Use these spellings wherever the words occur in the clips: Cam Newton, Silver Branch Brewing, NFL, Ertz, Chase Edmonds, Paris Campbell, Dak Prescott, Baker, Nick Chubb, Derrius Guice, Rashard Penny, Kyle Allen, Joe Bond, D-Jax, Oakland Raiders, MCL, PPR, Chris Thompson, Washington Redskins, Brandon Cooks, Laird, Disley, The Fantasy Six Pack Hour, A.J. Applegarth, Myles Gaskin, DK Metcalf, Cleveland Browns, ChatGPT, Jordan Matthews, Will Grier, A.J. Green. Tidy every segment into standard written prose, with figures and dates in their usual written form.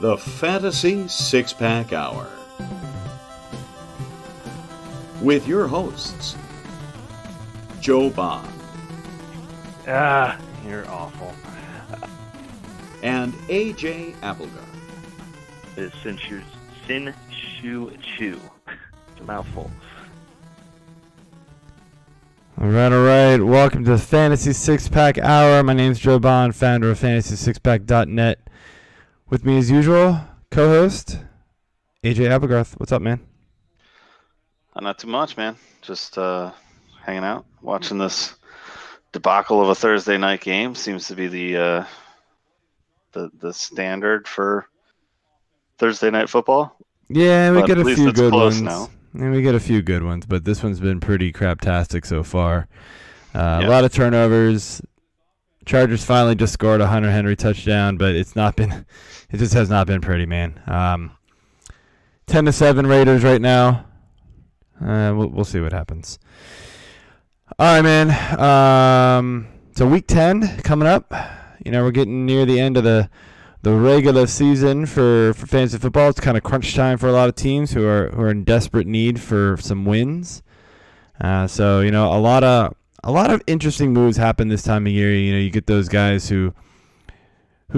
The Fantasy Six-Pack Hour with your hosts, Joe Bond. You're awful. And A.J. Applegarth. It's Sin Shu Chu. It's a mouthful. All right. Welcome to the Fantasy Six-Pack Hour. My name's Joe Bond, founder of FantasySixPack.net. With me as usual, co-host, A.J. Applegarth. What's up, man? Not too much, man. Just hanging out, watching this debacle of a Thursday night game. Seems to be the standard for Thursday night football. Yeah, we get a few good ones. And we get a few good ones, but this one's been pretty craptastic so far. A lot of turnovers. Chargers finally just scored a Hunter Henry touchdown, but it just has not been pretty, man. 10-7 Raiders right now. We'll see what happens. All right, man. So week 10 coming up. You know, we're getting near the end of the regular season for fantasy football. It's kind of crunch time for a lot of teams who are in desperate need for some wins. So, you know, a lot of interesting moves happen this time of year. You know, you get those guys who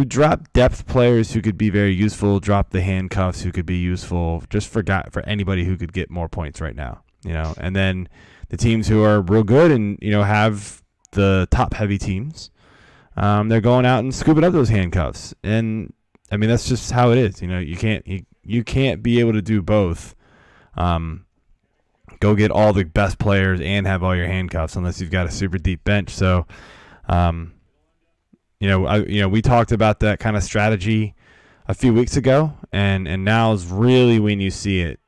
drop depth players who could be very useful, drop the handcuffs who could be useful, just forgot for anybody who could get more points right now. You know, and then the teams who are real good and, you know, have the top heavy teams, they're going out and scooping up those handcuffs. And I mean, that's just how it is. You know, you can't be able to do both. Go get all the best players and have all your handcuffs unless you've got a super deep bench. So, we talked about that kind of strategy a few weeks ago, and now is really when you see it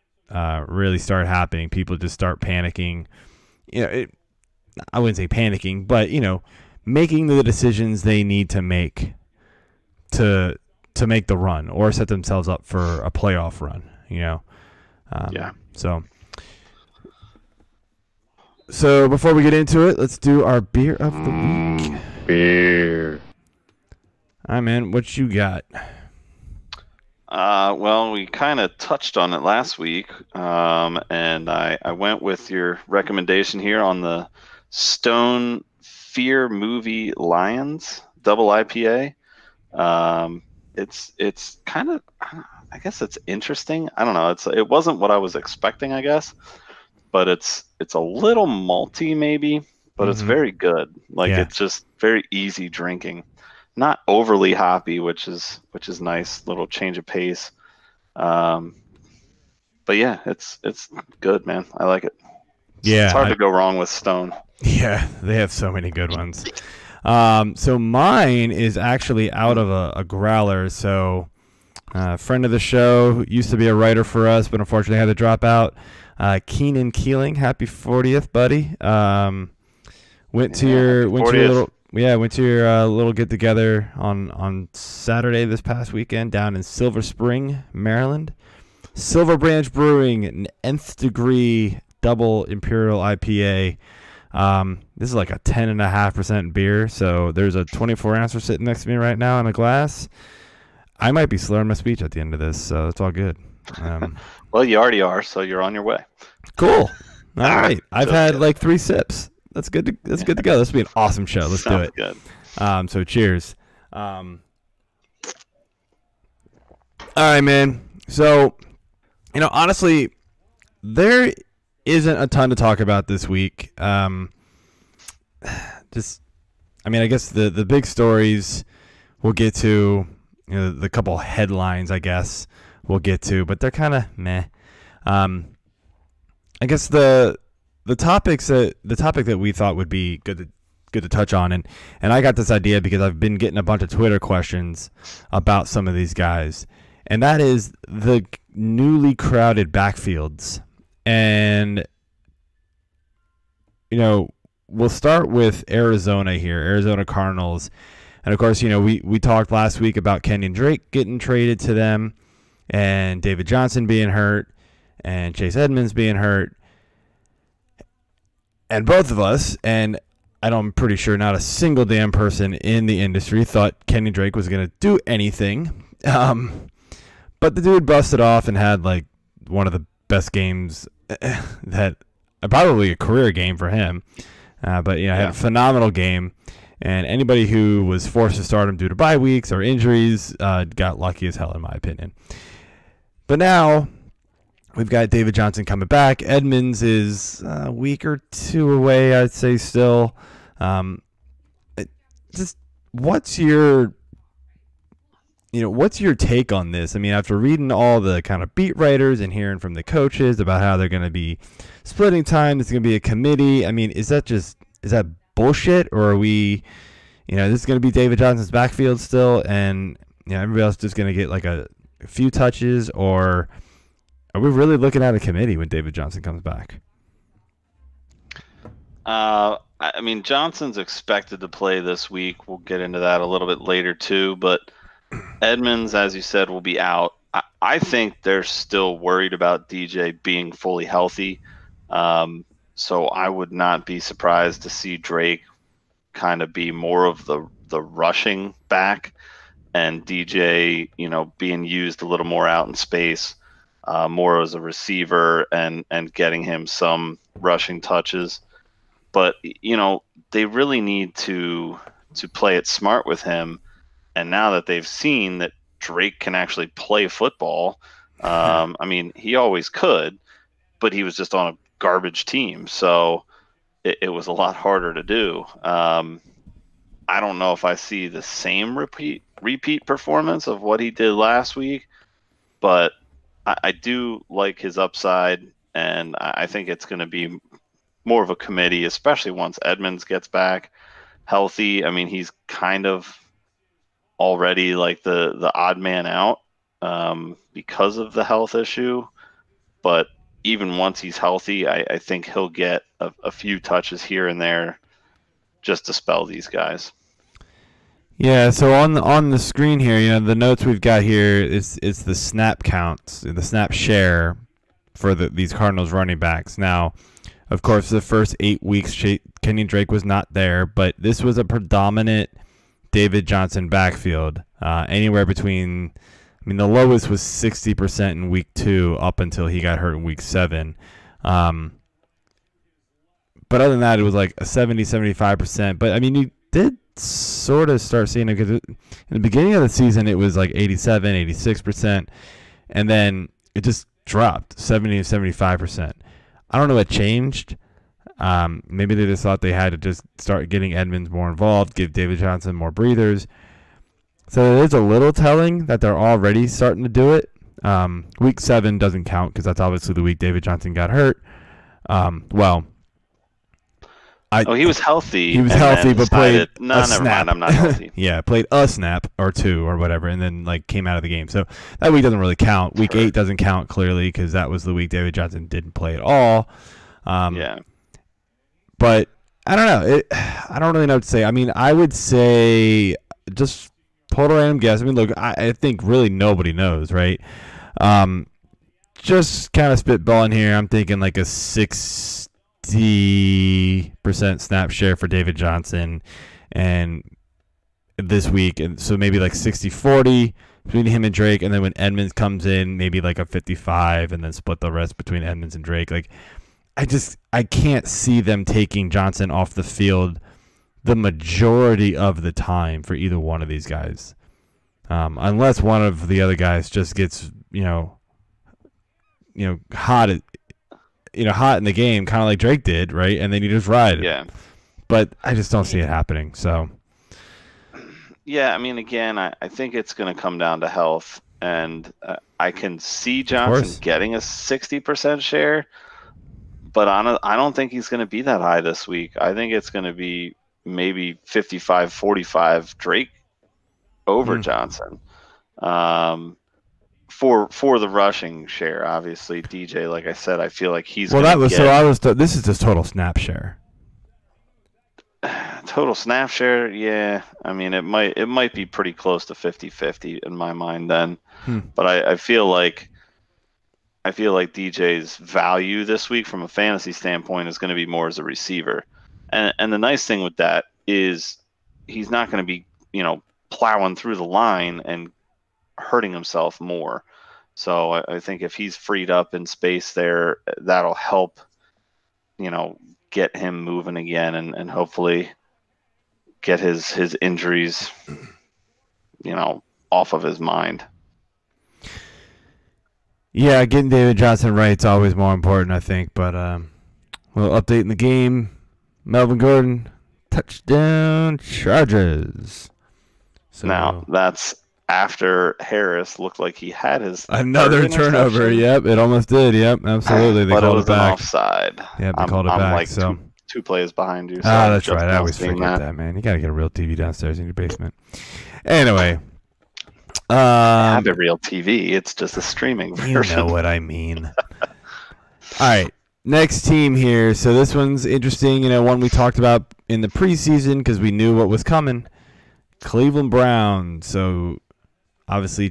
really start happening. People just start panicking. You know, I wouldn't say panicking, but, you know, making the decisions they need to make to make the run or set themselves up for a playoff run, you know. So before we get into it, let's do our beer of the week. Beer. All right, man. What you got? Well, we kind of touched on it last week, and I went with your recommendation here on the Stone Fear Movie Lions Double IPA. It's kind of, I guess it's interesting. I don't know. It wasn't what I was expecting, I guess. But it's a little malty maybe, but it's very good. Like it's just very easy drinking, not overly hoppy, which is nice, little change of pace. But yeah, it's good, man. I like it. Yeah, it's hard to go wrong with Stone. Yeah, they have so many good ones. So mine is actually out of a growler. So a friend of the show used to be a writer for us, but unfortunately had to drop out. Keenan Keeling, happy 40th, buddy. Went to your little get together on Saturday this past weekend down in Silver Spring, Maryland. Silver Branch Brewing, an nth degree double imperial IPA. This is like a 10.5% beer, so there's a 24-ouncer sitting next to me right now in a glass. I might be slurring my speech at the end of this, so it's all good. Well, you already are, so you're on your way. Cool. All right. I've had like 3 sips. That's good. That's good to go. This will be an awesome show. Let's do it. Good. So cheers. All right, man. So, you know, honestly, there isn't a ton to talk about this week. I guess the big stories we'll get to, you know, the couple headlines, I guess. We'll get to, but they're kind of meh. I guess the topic that we thought would be good to touch on, and I got this idea because I've been getting a bunch of Twitter questions about some of these guys, and that is the newly crowded backfields. And you know, we'll start with Arizona here, Arizona Cardinals, and of course, you know, we talked last week about Kenyon Drake getting traded to them, and David Johnson being hurt, and Chase Edmonds being hurt, and both of us, and I'm pretty sure not a single damn person in the industry thought Kenyon Drake was going to do anything. But the dude busted off and had like one of the best games that probably a career game for him. But yeah, had a phenomenal game. And anybody who was forced to start him due to bye weeks or injuries got lucky as hell, in my opinion. But now we've got David Johnson coming back. Edmonds is a week or two away, I'd say, still. Just what's your, what's your take on this? I mean, after reading all the kind of beat writers and hearing from the coaches about how they're going to be splitting time, it's going to be a committee. I mean, is that just bullshit, or are we, this is going to be David Johnson's backfield still, and everybody else just going to get like a few touches, or are we really looking at a committee when David Johnson comes back? I mean, Johnson's expected to play this week. We'll get into that a little bit later too, but Edmonds, as you said, will be out. I think they're still worried about DJ being fully healthy. So I would not be surprised to see Drake kind of be more of the rushing back, and DJ, being used a little more out in space, more as a receiver, and getting him some rushing touches. But, they really need to play it smart with him. And now that they've seen that Drake can actually play football, I mean, he always could, but he was just on a garbage team, so it was a lot harder to do. I don't know if I see the same repeat performance of what he did last week, but I do like his upside, and I think it's going to be more of a committee, especially once Edmonds gets back healthy. I mean, he's kind of already like the odd man out because of the health issue, but even once he's healthy, I think he'll get a few touches here and there just to spell these guys. Yeah, so on the screen here, the notes we've got here is the snap counts, the snap share for these Cardinals running backs. Now, of course, the first 8 weeks, Kenyon Drake was not there, but this was a predominant David Johnson backfield, anywhere between... I mean, the lowest was 60% in week 2 up until he got hurt in week 7. But other than that, it was like a 70, 75%. But, I mean, you did sort of start seeing it, because in the beginning of the season, it was like 87, 86%. And then it just dropped, 70 to 75%. I don't know what changed. Maybe they just thought they had to just start getting Edmonds more involved, give David Johnson more breathers. So it is a little telling that they're already starting to do it. Week 7 doesn't count because that's obviously the week David Johnson got hurt. He was healthy. He was healthy, but played a snap. Mind, I'm not healthy. Yeah, played a snap or two or whatever, and then like came out of the game. So that week doesn't really count. Week 8 doesn't count clearly because that was the week David Johnson didn't play at all. Yeah. But I don't know. I don't really know what to say. I mean, I would say just total random guess. I mean, look, I think really nobody knows, right? Just kind of spitballing here. I'm thinking like a 60% snap share for David Johnson and this week. And so maybe like 60-40 between him and Drake. And then when Edmonds comes in, maybe like a 55, and then split the rest between Edmonds and Drake. Like, I can't see them taking Johnson off the field the majority of the time for either one of these guys, unless one of the other guys just gets hot in the game, kind of like Drake did, right? And then you just ride. Yeah. But I just don't see it happening. So. Yeah, I mean, again, I think it's going to come down to health, and I can see Johnson getting a 60% share, but I don't think he's going to be that high this week. I think it's going to be maybe 55-45 Drake over Johnson for the rushing share. Obviously DJ, like I said, I feel like he's this is just total snap share. Total snap share, yeah. I mean, it might be pretty close to 50-50 in my mind then. But I feel like DJ's value this week from a fantasy standpoint is going to be more as a receiver. And the nice thing with that is he's not going to be, plowing through the line and hurting himself more. So I think if he's freed up in space there, that'll help, you know, get him moving again and hopefully get his injuries, you know, off of his mind. Yeah, getting David Johnson right is always more important, I think. But a little update in the game. Melvin Gordon, touchdown Chargers. So now that's after Harris looked like he had his another turnover. Yep, it almost did. Yep, absolutely. They called it back. Offside. Yep, they called it back. I'm like two plays behind you. So that's right. I always forget that, man. You got to get a real TV downstairs in your basement. Anyway. I have a real TV. It's just a streaming version. You know what I mean. All right. Next team here. So this one's interesting. You know, one we talked about in the preseason because we knew what was coming. Cleveland Browns. So obviously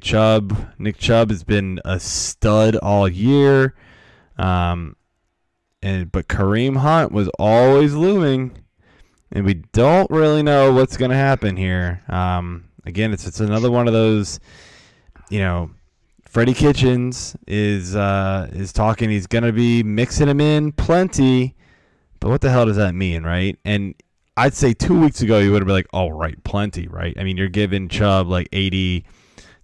Nick Chubb has been a stud all year. But Kareem Hunt was always looming, and we don't really know what's going to happen here. Again, it's another one of those, you know, Freddie Kitchens is talking. He's going to be mixing him in plenty, but what the hell does that mean, right? And I'd say 2 weeks ago you would have been like, all right, plenty, right? I mean, you're giving Chubb like 80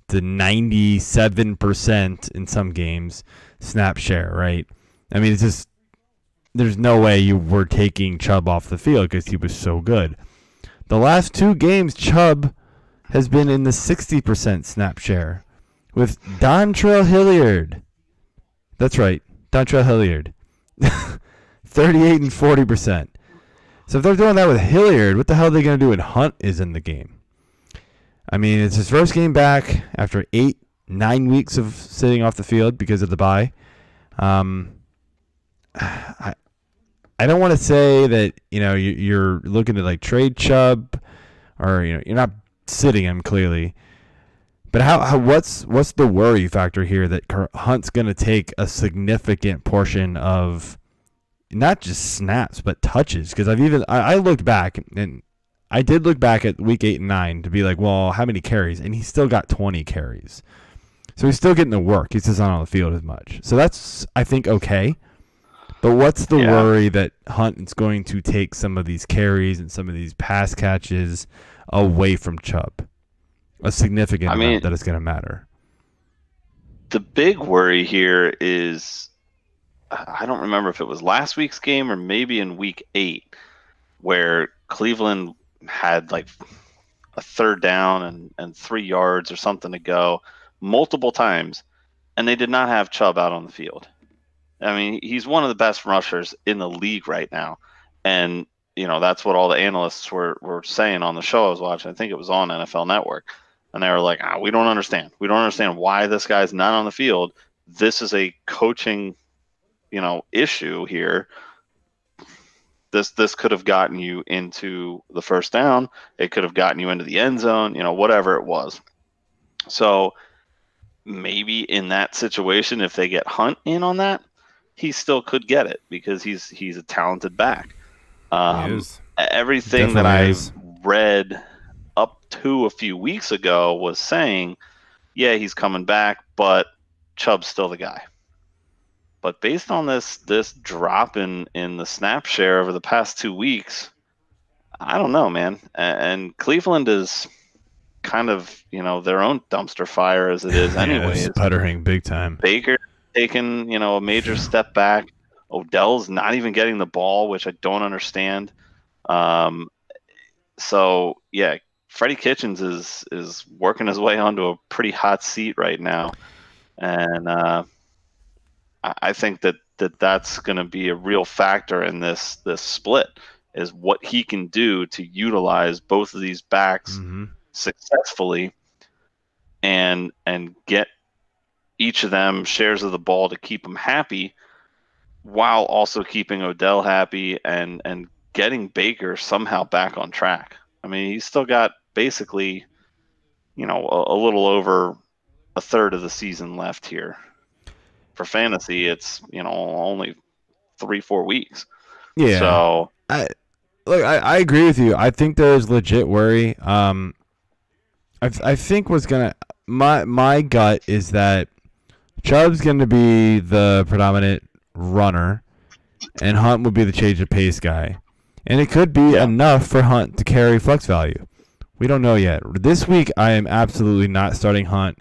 to 97% in some games snap share, right? I mean, it's just there's no way you were taking Chubb off the field because he was so good. The last two games, Chubb has been in the 60% snap share with Dontrell Hilliard. That's right, Dontrell Hilliard. 38 and 40%. So if they're doing that with Hilliard, what the hell are they going to do when Hunt is in the game? I mean, it's his first game back after 8-9 weeks of sitting off the field because of the bye. I don't want to say that, you know, you're looking to like trade Chubb, or, you know, you're not sitting him clearly, but what's the worry factor here that Hunt's going to take a significant portion of not just snaps but touches? Because I looked back, and I did look back at week 8 and 9 to be like, well, how many carries? And he still got 20 carries, so he's still getting the work. He's just not on the field as much, so that's, I think, okay. But what's the worry that Hunt is going to take some of these carries and some of these pass catches away from Chubb? A significant amount that is going to matter. The big worry here is, I don't remember if it was last week's game or maybe in week 8, where Cleveland had like a third down and 3 yards or something to go multiple times, and they did not have Chubb out on the field. I mean, he's one of the best rushers in the league right now. And, you know, that's what all the analysts were saying on the show I was watching. I think it was on NFL Network. And they were like, we don't understand. We don't understand why this guy's not on the field. This is a coaching, you know, issue here. This could have gotten you into the first down. It could have gotten you into the end zone, you know, whatever it was. So maybe in that situation, if they get Hunt in on that, he still could get it because he's a talented back. Everything that I read up to a few weeks ago was saying, yeah, he's coming back, but Chubb's still the guy. But based on this drop in the snap share over the past 2 weeks, I don't know, man. And Cleveland is kind of, you know, their own dumpster fire as it is anyways. It's puttering big time. Baker taking, you know, a major step back. Odell's not even getting the ball, which I don't understand. So yeah, Freddie Kitchens is working his way onto a pretty hot seat right now, and I think that's going to be a real factor in this split, is what he can do to utilize both of these backs successfully, and get each of them shares of the ball to keep them happy, while also keeping Odell happy and getting Baker somehow back on track. I mean, he's still got basically, you know, a little over a third of the season left here. For fantasy, it's, you know, only 3-4 weeks. Yeah. So I agree with you. I think there's legit worry. I think what's gonna, my gut is that Chubb's going to be the predominant runner, and Hunt would be the change of pace guy. And it could be enough for Hunt to carry flex value. We don't know yet. This week, I am absolutely not starting Hunt.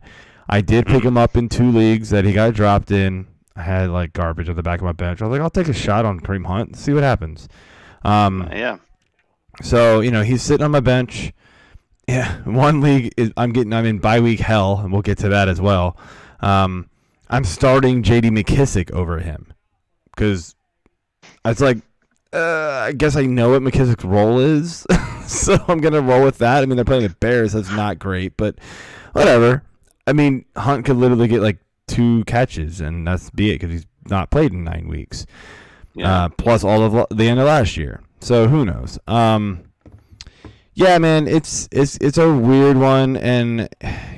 I did pick him up in two leagues that he got dropped in. I had like garbage at the back of my bench. I was like, I'll take a shot on Kareem Hunt and see what happens. Yeah. So, you know, he's sitting on my bench. Yeah, one league is I'm in bye week hell, and we'll get to that as well. I'm starting J.D. McKissic over him because it's like I guess I know what McKissic's role is, so I'm gonna roll with that. I mean, they're playing the Bears, that's not great, but whatever. I mean, Hunt could literally get like 2 catches, and that's be it because he's not played in 9 weeks, plus all of the end of last year. So who knows? Yeah, man, it's a weird one, and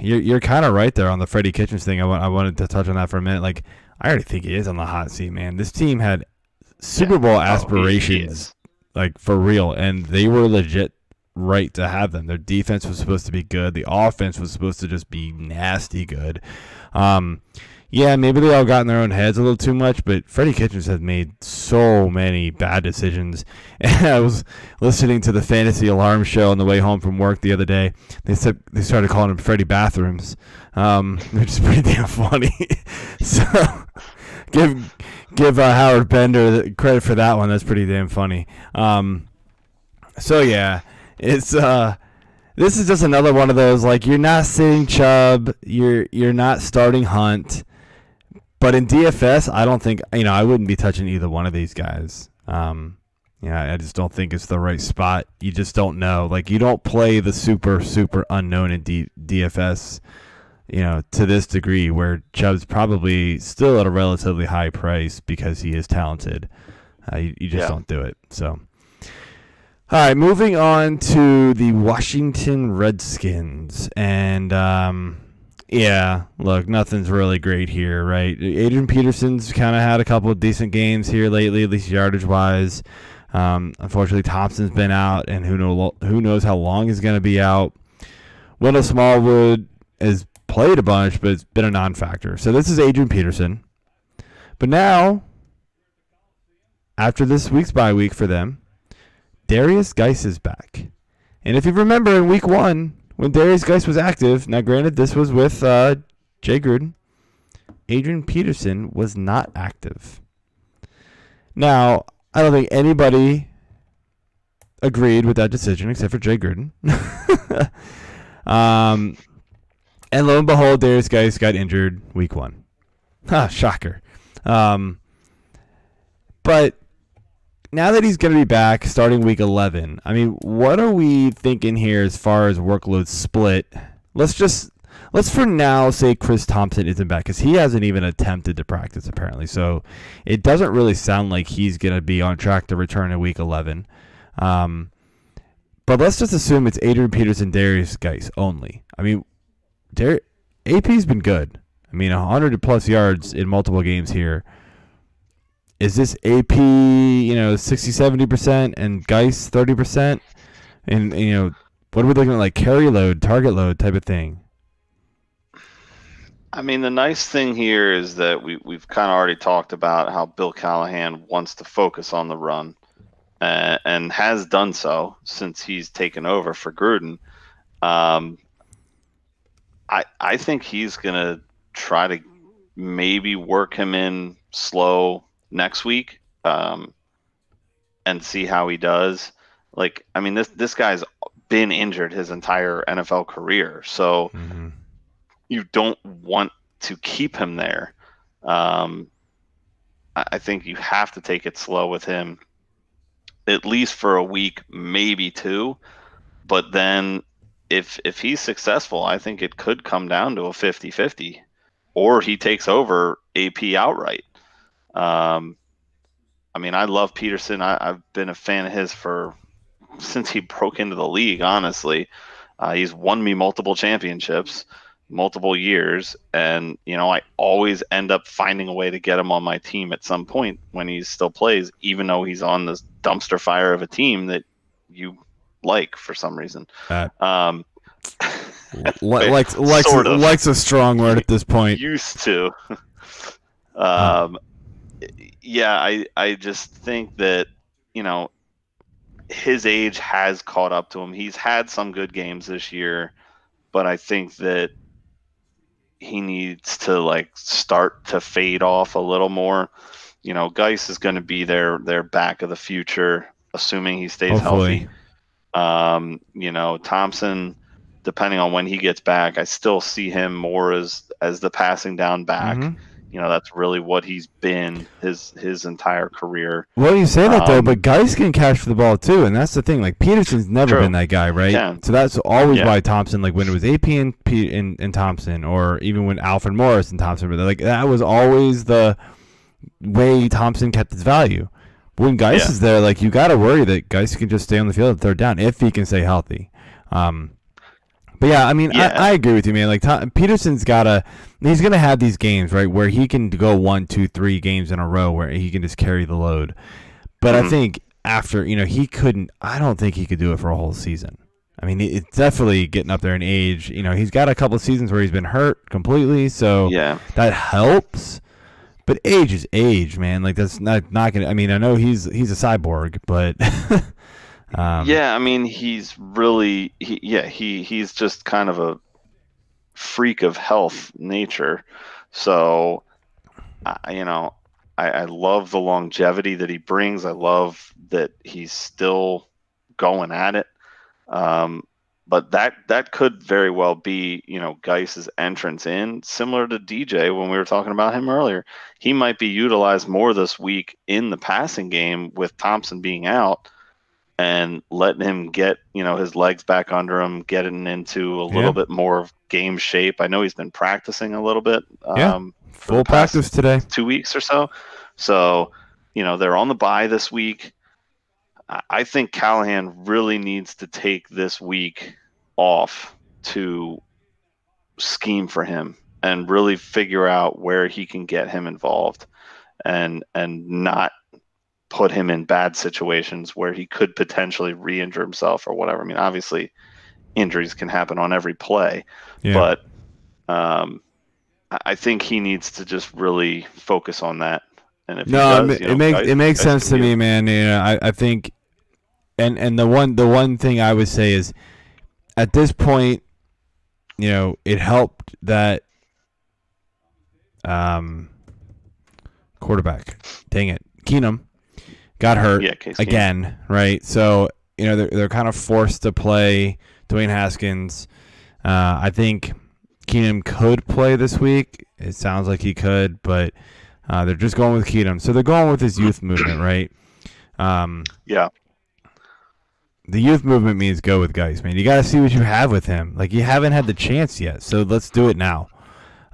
you're kind of right there on the Freddie Kitchens thing. I wanted to touch on that for a minute. Like, I already think he is on the hot seat, man. This team had Super Bowl aspirations, like for real, and they were legit right to have them. Their defense was supposed to be good. The offense was supposed to just be nasty good. Yeah, maybe they all got in their own heads a little too much, but Freddie Kitchens has made so many bad decisions. And I was listening to the Fantasy Alarm Show on the way home from work the other day. They started calling him Freddie Bathrooms, which is pretty damn funny. So give Howard Bender the credit for that one. That's pretty damn funny. So yeah, it's this is just another one of those like you're not sitting Chubb, you're not starting Hunt. But in DFS, I don't think, you know, I wouldn't be touching either one of these guys. I just don't think it's the right spot. You just don't know. Like, you don't play the super unknown in DFS, you know, to this degree where Chubb's probably still at a relatively high price because he is talented. You just don't do it. So, all right, moving on to the Washington Redskins. And, yeah, look, nothing's really great here, right? Adrian Peterson's kind of had a couple of decent games here lately, at least yardage-wise. Unfortunately, Thompson's been out, and who knows how long he's going to be out. Wendell Smallwood has played a bunch, but it's been a non-factor. So this is Adrian Peterson. But now, after this week's bye week for them, Derrius Guice is back. And if you remember in week 1, when Derrius Guice was active, now granted this was with Jay Gruden, Adrian Peterson was not active. Now, I don't think anybody agreed with that decision except for Jay Gruden. And lo and behold, Derrius Guice got injured week 1. Huh, shocker. But now that he's going to be back starting week 11, I mean, what are we thinking here as far as workload split? Let's for now say Chris Thompson isn't back because he hasn't even attempted to practice apparently. So it doesn't really sound like he's going to be on track to return in week 11. But let's just assume it's Adrian Peterson, Derrius Guice only. I mean, AP's been good. I mean, 100+ yards in multiple games here. Is this AP, you know, 60-70% and Guice 30%? And, you know, what are we looking at, like carry load, target load type of thing? I mean, the nice thing here is that we've kind of already talked about how Bill Callahan wants to focus on the run and has done so since he's taken over for Gruden. I think he's going to try to maybe work him in slow next week and see how he does. Like, I mean, this guy's been injured his entire NFL career, so you don't want to keep him there. I think you have to take it slow with him at least for a week, maybe 2, but then if he's successful, I think it could come down to a 50-50 or he takes over AP outright. I mean, I love Peterson. I've been a fan of his since he broke into the league, honestly. He's won me multiple championships, multiple years, and, you know, I always end up finding a way to get him on my team at some point when he still plays, even though he's on this dumpster fire of a team that you like for some reason. Likes a strong word at this point. Used to. Yeah, I just think that, you know, his age has caught up to him. He's had some good games this year, but I think that he needs to like start to fade off a little more. You know, Guice is going to be their back of the future, assuming he stays healthy. You know, Thompson, depending on when he gets back, I still see him more as the passing down back. Mm-hmm. You know, that's really what he's been his entire career. Well, you say that though, but Guice can catch for the ball too, and that's the thing. Like Peterson's never been that guy, right? Yeah. So that's always why Thompson, like when it was AP and Thompson, or even when Alfred Morris and Thompson were there, like that was always the way Thompson kept its value. When Guice is there, like you got to worry that Guice can just stay on the field at third down if he can stay healthy. But yeah, I mean, I agree with you, man. Like Peterson's he's gonna have these games, right, where he can go 1, 2, 3 games in a row where he can just carry the load. But I think after, you know, I don't think he could do it for a whole season. I mean, it's definitely getting up there in age. You know, he's got a couple of seasons where he's been hurt completely, so that helps. But age is age, man. Like that's not gonna. I mean, I know he's a cyborg, but. Yeah, I mean, he's really, he's just kind of a freak of health nature. So, you know, I love the longevity that he brings. I love that he's still going at it. But that could very well be, you know, Guice's entrance in, similar to DJ when we were talking about him earlier. He might be utilized more this week in the passing game with Thompson being out, and letting him get, you know, his legs back under him, getting into a little bit more of game shape. I know he's been practicing a little bit. Full practice today. 2 weeks or so. So, you know, they're on the bye this week. I think Callahan really needs to take this week off to scheme for him and really figure out where he can get him involved and not put him in bad situations where he could potentially re-injure himself or whatever. I mean, obviously injuries can happen on every play, but I think he needs to just really focus on that. And if it makes sense to me, man. You know, I think, and the one thing I would say is at this point, you know, it helped that, quarterback, dang it, Keenum, got hurt again, right? So, you know, they're kind of forced to play Dwayne Haskins. I think Keenum could play this week. It sounds like he could, but they're just going with Keenum. So they're going with his youth movement, right? The youth movement means go with Guice, man. You got to see what you have with him. Like, you haven't had the chance yet, so let's do it now.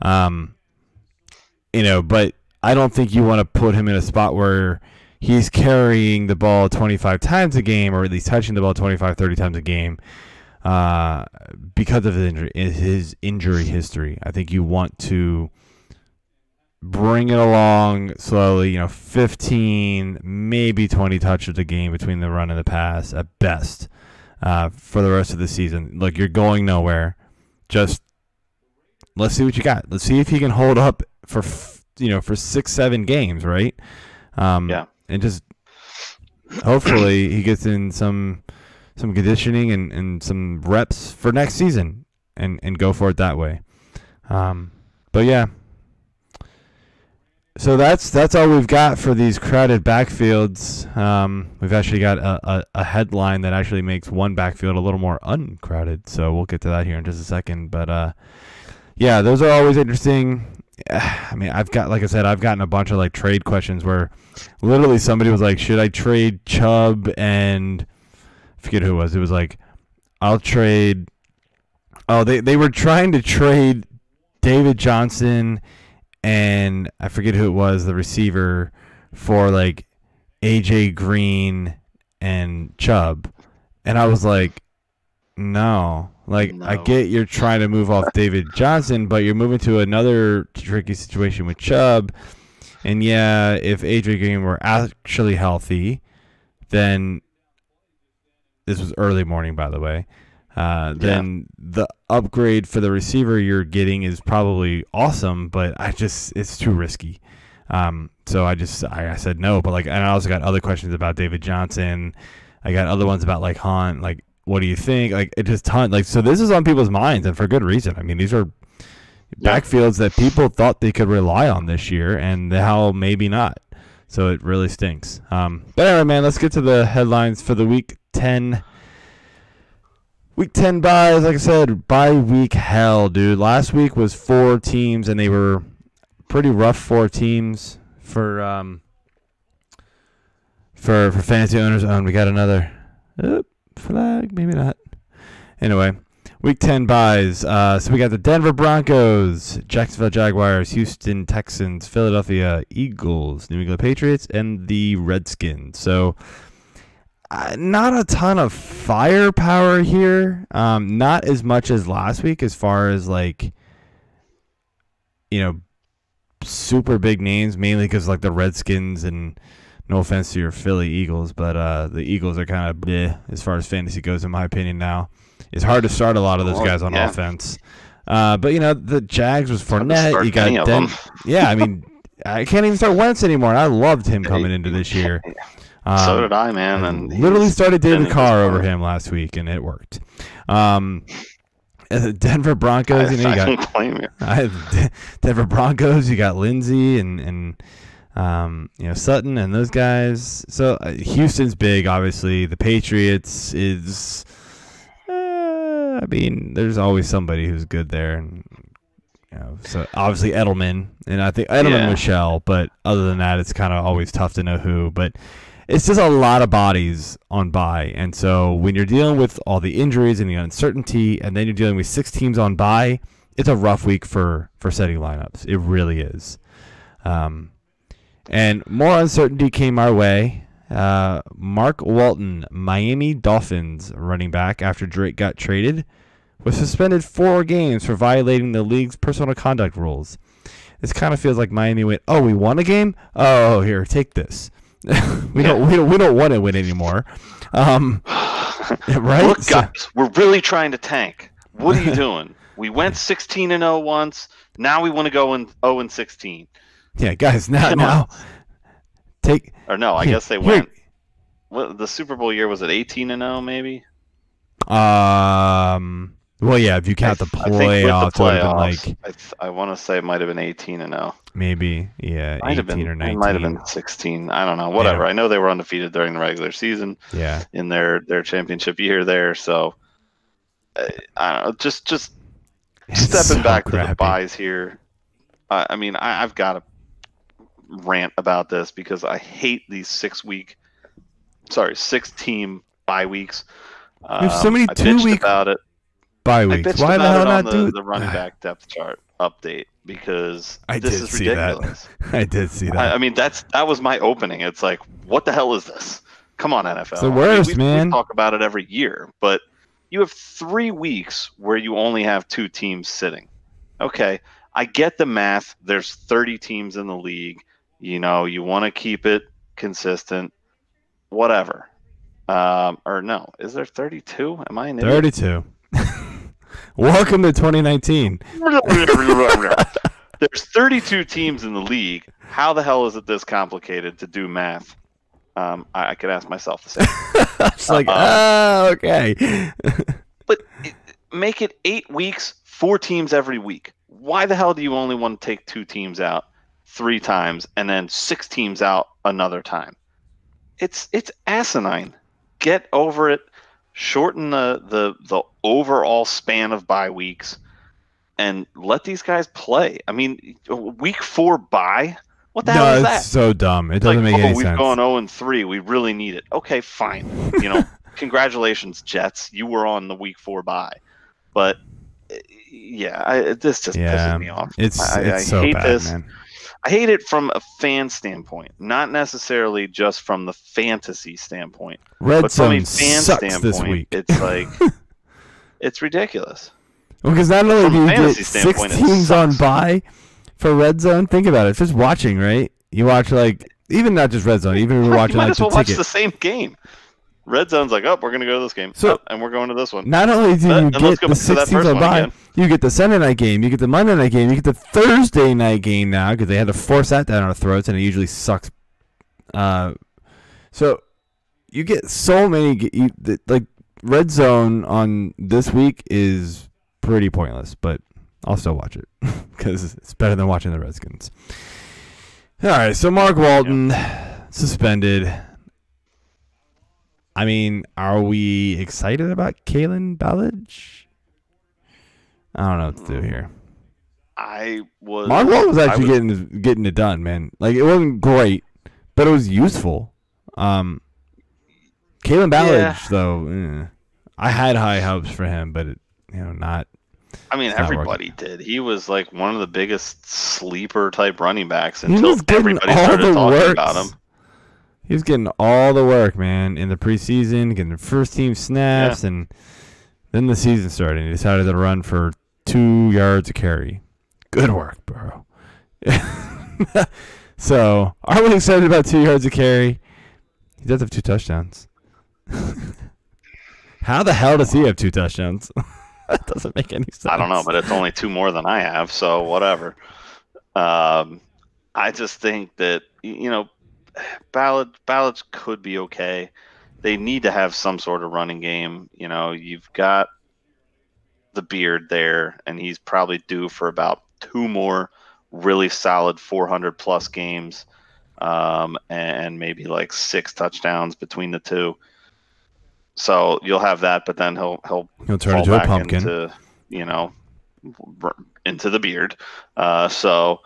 You know, but I don't think you want to put him in a spot where – he's carrying the ball 25 times a game, or at least touching the ball 25, 30 times a game because of his injury history. I think you want to bring it along slowly, you know, 15, maybe 20 touches a game between the run and the pass at best for the rest of the season. Look, you're going nowhere. Just let's see what you got. Let's see if he can hold up for, you know, for 6, 7 games, right? And just hopefully he gets in some conditioning and some reps for next season and go for it that way. But yeah. So that's all we've got for these crowded backfields. We've actually got a headline that actually makes one backfield a little more uncrowded. So we'll get to that here in just a second. But yeah, those are always interesting. I mean, I've gotten a bunch of like trade questions where literally somebody was like, should I trade Chubb and I forget who it was. It was like, I'll trade. Oh, they were trying to trade David Johnson and I forget who it was, the receiver, for like A.J. Green and Chubb. And I was like, no. Like, no. I get you're trying to move off David Johnson, but you're moving to another tricky situation with Chubb. And, yeah, if A.J. Green were actually healthy, then – this was early morning, by the way. then the upgrade for the receiver you're getting is probably awesome, but it's too risky. So I said no, but and I also got other questions about David Johnson. I got other ones about Hunt, what do you think? It just Hunt, so this is on people's minds, and for good reason. I mean, these are backfields that people thought they could rely on this year, and how maybe not. So it really stinks. But anyway, man, let's get to the headlines for the Week 10. Week 10 buys, like I said, bye week hell, dude. Last week was 4 teams, and they were pretty rough 4 teams for fantasy owners. Oh, and we got another flag, maybe not. Anyway, week 10 buys. So we got the Denver Broncos, Jacksonville Jaguars, Houston Texans, Philadelphia Eagles, New England Patriots, and the Redskins. So not a ton of firepower here. Not as much as last week as far as super big names, mainly because the Redskins, and no offense to your Philly Eagles, but the Eagles are kind of bleh as far as fantasy goes, in my opinion now. It's hard to start a lot of those guys on offense. But, the Jags was Fournette. You got yeah, I mean, I can't even start Wentz anymore, and I loved him coming into this year. So did I, man. And literally started David Carr over him last week, and it worked. Denver Broncos, Denver Broncos, you got Lindsey and Sutton and those guys. So Houston's big, obviously. The Patriots is, there's always somebody who's good there, and so obviously Edelman, and I think Edelman was shell, but other than that, it's kind of always tough to know who, but. It's just a lot of bodies on bye, and so when you're dealing with all the injuries and the uncertainty, and then you're dealing with 6 teams on bye, it's a rough week for setting lineups. It really is. And more uncertainty came our way. Mark Walton, Miami Dolphins running back, after Drake got traded, was suspended 4 games for violating the league's personal conduct rules. This kind of feels like Miami went, oh, we won a game? Oh, here, take this. we don't want to win anymore, right? Look, guys, we're really trying to tank. What are you doing? We went 16-0 once. Now we want to go in 0-16. Yeah, guys, now take or no. I guess they went. What, the Super Bowl year was it 18-0, maybe? Well, yeah. If you count the playoffs, I want to say it might have been 18-0. Maybe, yeah, might 18 have been, or 19. It might have been 16. I don't know. Whatever. Yeah. I know they were undefeated during the regular season. Yeah. In their championship year there, so I don't know. Just stepping back to the buys here. I mean, I've got to rant about this because I hate these 6-team bye weeks. There's so many 2-week about it. Bye weeks. Why the hell not do the running back depth chart update? Because this is ridiculous. I did see that. I mean, that was my opening. It's like, what the hell is this? Come on, NFL. It's the worst, man. We talk about it every year, but you have 3 weeks where you only have 2 teams sitting. Okay, I get the math. There's 30 teams in the league. You want to keep it consistent. Whatever. Or no, is there 32? Am I an idiot? 32. Welcome to 2019. There's 32 teams in the league. How the hell is it this complicated to do math? I could ask myself the same. It's okay. But make it 8 weeks, 4 teams every week. Why the hell do you only want to take 2 teams out 3 times and then 6 teams out another time? It's asinine. Get over it. Shorten the overall span of bye weeks and let these guys play. I mean, week 4 bye? What the hell is that? It's so dumb. It doesn't make any sense. We've gone 0-3. We really need it. Okay, fine. Congratulations, Jets. You were on the week 4 bye. But, yeah, this just pisses me off. It's so hate bad, this. Man. I hate it from a fan standpoint, not necessarily just from the fantasy standpoint. Red Zone sucks this week. It's it's ridiculous. Because not only do you get 6 teams on bye for Red Zone, think about it. It's just watching, right? You watch even not just Red Zone, even if you're watching the ticket. You might as well watch the same game. Red Zone's like, oh, we're going to go to this game, so, oh, and we're going to this one. Not only do you get the 16th bye, you get the Sunday night game, you get the Monday night game, you get the Thursday night game now because they had to force that down our throats, and it usually sucks. So you get so many like Red Zone on this week is pretty pointless, but I'll still watch it because it's better than watching the Redskins. All right, so Mark Walton suspended. I mean, are we excited about Kalen Ballage? I don't know what to do here. I was. Mark Walton was actually getting it done, man. Like, it wasn't great, but it was useful. Kalen Ballage, though, I had high hopes for him, but it, not. I mean, everybody did. He was like one of the biggest sleeper type running backs until everybody started talking about him. He was getting all the work, man, in the preseason, getting the first team snaps, and then the season started. And he decided to run for 2 yards a carry. Good work, bro. So, are we excited about 2 yards a carry? He does have 2 touchdowns. How the hell does he have 2 touchdowns? That doesn't make any sense. I don't know, but it's only 2 more than I have, so whatever. I just think that, Ballage could be okay. They need to have some sort of running game. You know, you've got the Beard there, and he's probably due for about 2 more really solid 400-plus games, and maybe like 6 touchdowns between the 2. So you'll have that, but then he'll turn into a pumpkin, into the Beard. So.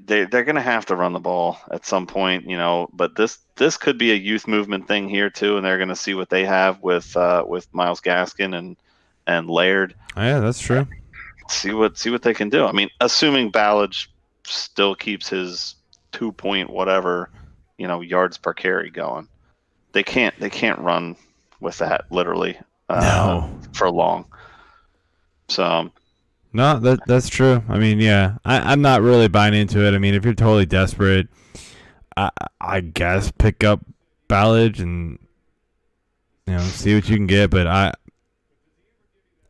They're going to have to run the ball at some point, but this could be a youth movement thing here too, and they're going to see what they have with Myles Gaskin and Laird. Oh, yeah, that's true. See what they can do. I mean, assuming Ballage still keeps his 2 point whatever, yards per carry going. They can't run with that literally for long. So no, that's true. I mean, yeah, I'm not really buying into it. I mean, if you're totally desperate, I guess pick up Ballage and see what you can get. But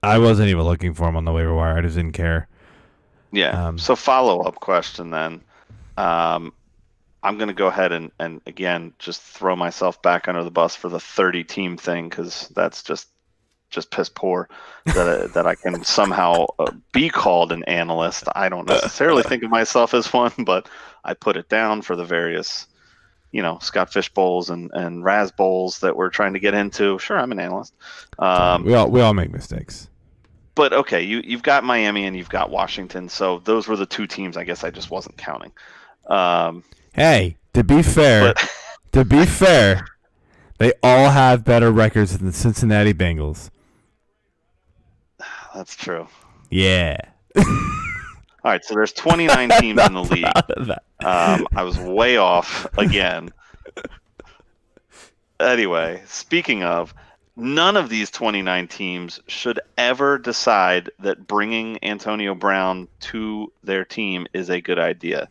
I wasn't even looking for him on the waiver wire. I just didn't care. Yeah. So follow-up question then. I'm going to go ahead and again just throw myself back under the bus for the 30-team thing because that's just piss poor that I can somehow be called an analyst. I don't necessarily think of myself as one, but I put it down for the various, Scott Fish Bowls and Raz Bowls that we're trying to get into. Sure, I'm an analyst. We all make mistakes. But, okay, you've got Miami and you've got Washington, so those were the 2 teams I guess I just wasn't counting. Hey, to be fair, they all have better records than the Cincinnati Bengals. That's true. Yeah. All right, so there's 29 teams in the league. I was way off again. Anyway, speaking of, none of these 29 teams should ever decide that bringing Antonio Brown to their team is a good idea.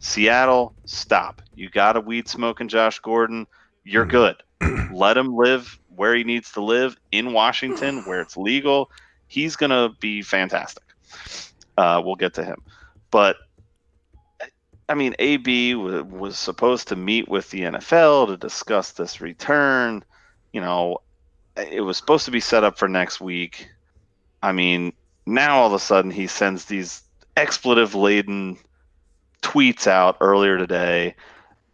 Seattle, stop. You got to weed smoking Josh Gordon. You're good. Let him live where he needs to live in Washington, where it's legal. He's going to be fantastic. We'll get to him. But, I mean, AB was supposed to meet with the NFL to discuss this return. It was supposed to be set up for next week. I mean, now all of a sudden he sends these expletive-laden tweets out earlier today,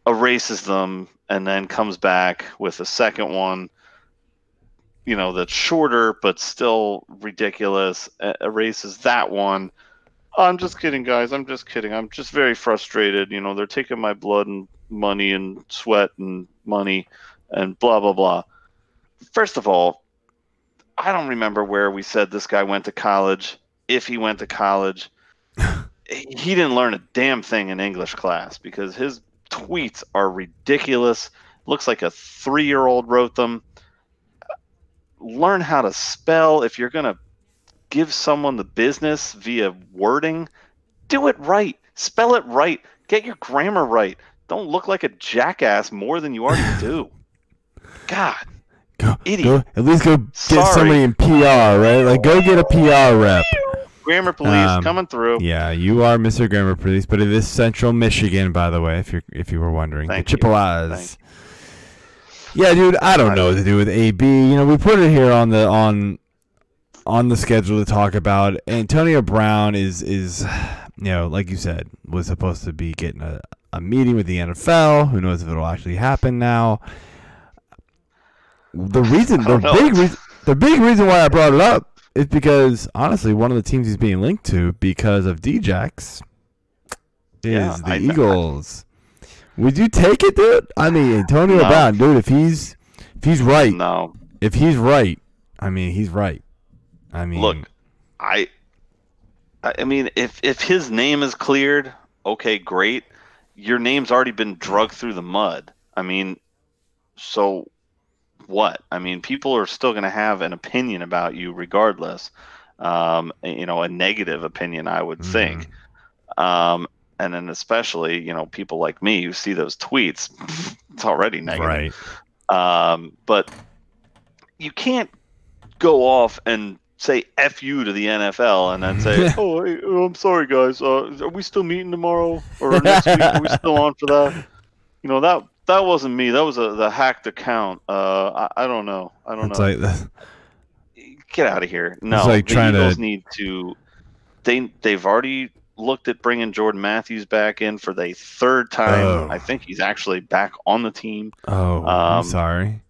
erases them, and then comes back with a second one, that's shorter but still ridiculous, erases that one. Oh, I'm just kidding, guys. I'm just kidding. I'm just very frustrated. They're taking my blood and money and sweat and money and blah, blah, blah. First of all, I don't remember where we said this guy went to college, if he went to college. He didn't learn a damn thing in English class because his tweets are ridiculous. Looks like a 3-year-old wrote them. Learn how to spell. If you're going to give someone the business via wording, do it right. Spell it right. Get your grammar right. Don't look like a jackass more than you already do. God. Go, at least go get somebody in PR, right? Like, go get a PR rep. Grammar police coming through. Yeah, you are Mr. Grammar Police, but it is Central Michigan, by the way, if you were wondering. The Chippewas. Yeah, dude, I don't know what to do with AB. You know, we put it here on the schedule to talk about. Antonio Brown is, you know, like you said, was supposed to be getting a meeting with the NFL. Who knows if it'll actually happen now? The big reason why I brought it up is because honestly, one of the teams he's being linked to because of D-Jax is the Eagles. Would you take it, dude? I mean, Antonio Brown, dude. If he's right, I mean, he's right. I mean, look, I mean, if his name is cleared, okay, great. Your name's already been drugged through the mud. I mean, so what? I mean, people are still going to have an opinion about you regardless. You know, a negative opinion, I would think. And then especially, you know, people like me who see those tweets, it's already negative. Right. But you can't go off and say F you to the NFL and then say, oh, I'm sorry, guys. Are we still meeting tomorrow or next week? Are we still on for that? You know, that wasn't me. That was the hacked account. I don't know. I don't know. Get out of here. No, like the Eagles need to – they've already – looked at bringing Jordan Matthews back in for the third time. Oh. I think he's actually back on the team. Oh, I'm sorry.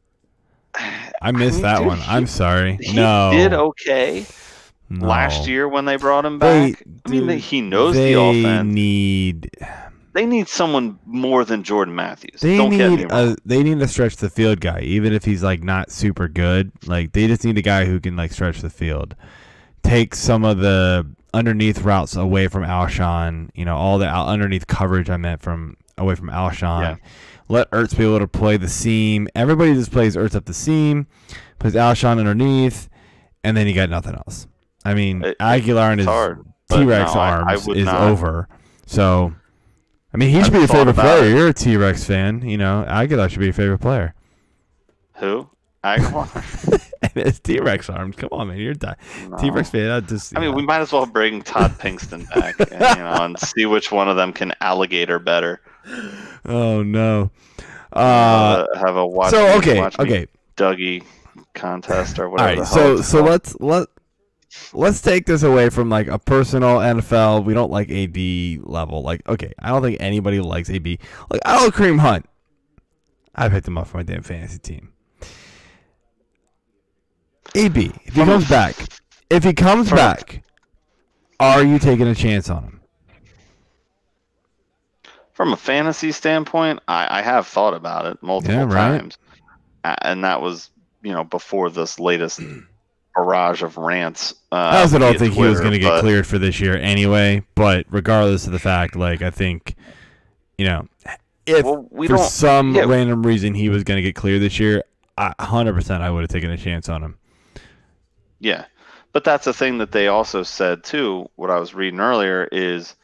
I missed that one. I'm sorry. He did okay last year when they brought him back. He knows the offense. They need someone more than Jordan Matthews. They need a stretch the field guy, even if he's like not super good. Like they just need a guy who can like stretch the field, take some of the underneath routes away from Alshon, you know, all the underneath coverage away from Alshon. Yeah. Let Ertz be able to play the seam. Everybody just plays Ertz up the seam, plays Alshon underneath, and then you got nothing else. I mean, Aguilar and his T-Rex arms is over. So, I mean, he should be your favorite player. You're a T-Rex fan. You know, Aguilar should be your favorite player. Who? Aguilar? And it's T-Rex arms. Come on, man. You're T-Rex fan. I mean, we might as well bring Todd Pinkston back and, you know, and see which one of them can alligator better. Oh, no. Have a watch. So, okay. Dougie contest or whatever. All right, so let's take this away from like a personal NFL. We don't like AB level. Like, okay, I don't think anybody likes AB. Like, I don't Kareem Hunt. I've hit them up for my damn fantasy team. AB, if he comes back, are you taking a chance on him? From a fantasy standpoint, I have thought about it multiple times, and that was, you know, before this latest barrage of rants. I also don't think he was going to get cleared for this year anyway. But regardless of the fact, like I think, you know, if for some random reason he was going to get cleared this year, 100%, I would have taken a chance on him. Yeah, but that's the thing that they also said too. What I was reading earlier is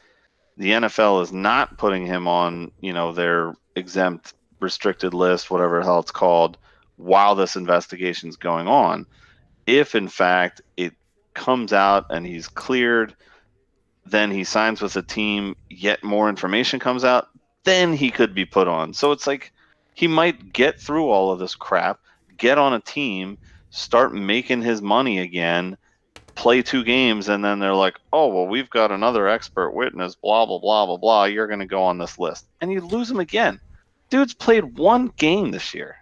the NFL is not putting him on, you know, their exempt restricted list, whatever the hell it's called, while this investigation's going on. If in fact it comes out and he's cleared, then he signs with a team. Yet more information comes out, then he could be put on. So it's like he might get through all of this crap, get on a team, start making his money again, play 2 games, and then they're like, oh, well, we've got another expert witness, blah, blah, blah, blah, blah. You're going to go on this list. And you lose him again. Dude's played 1 game this year.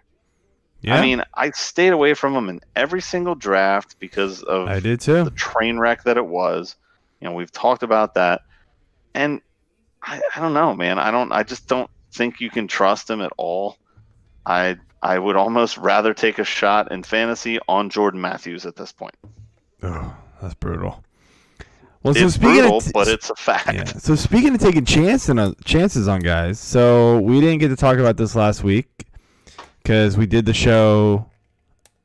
Yeah. I mean, I stayed away from him in every single draft because of the train wreck that it was. You know, we've talked about that. And I don't know, man. I just don't think you can trust him at all. I would almost rather take a shot in fantasy on Jordan Matthews at this point. Oh, that's brutal. Well, it's brutal, but it's a fact. Yeah. So speaking of taking chances on guys, so we didn't get to talk about this last week because we did the show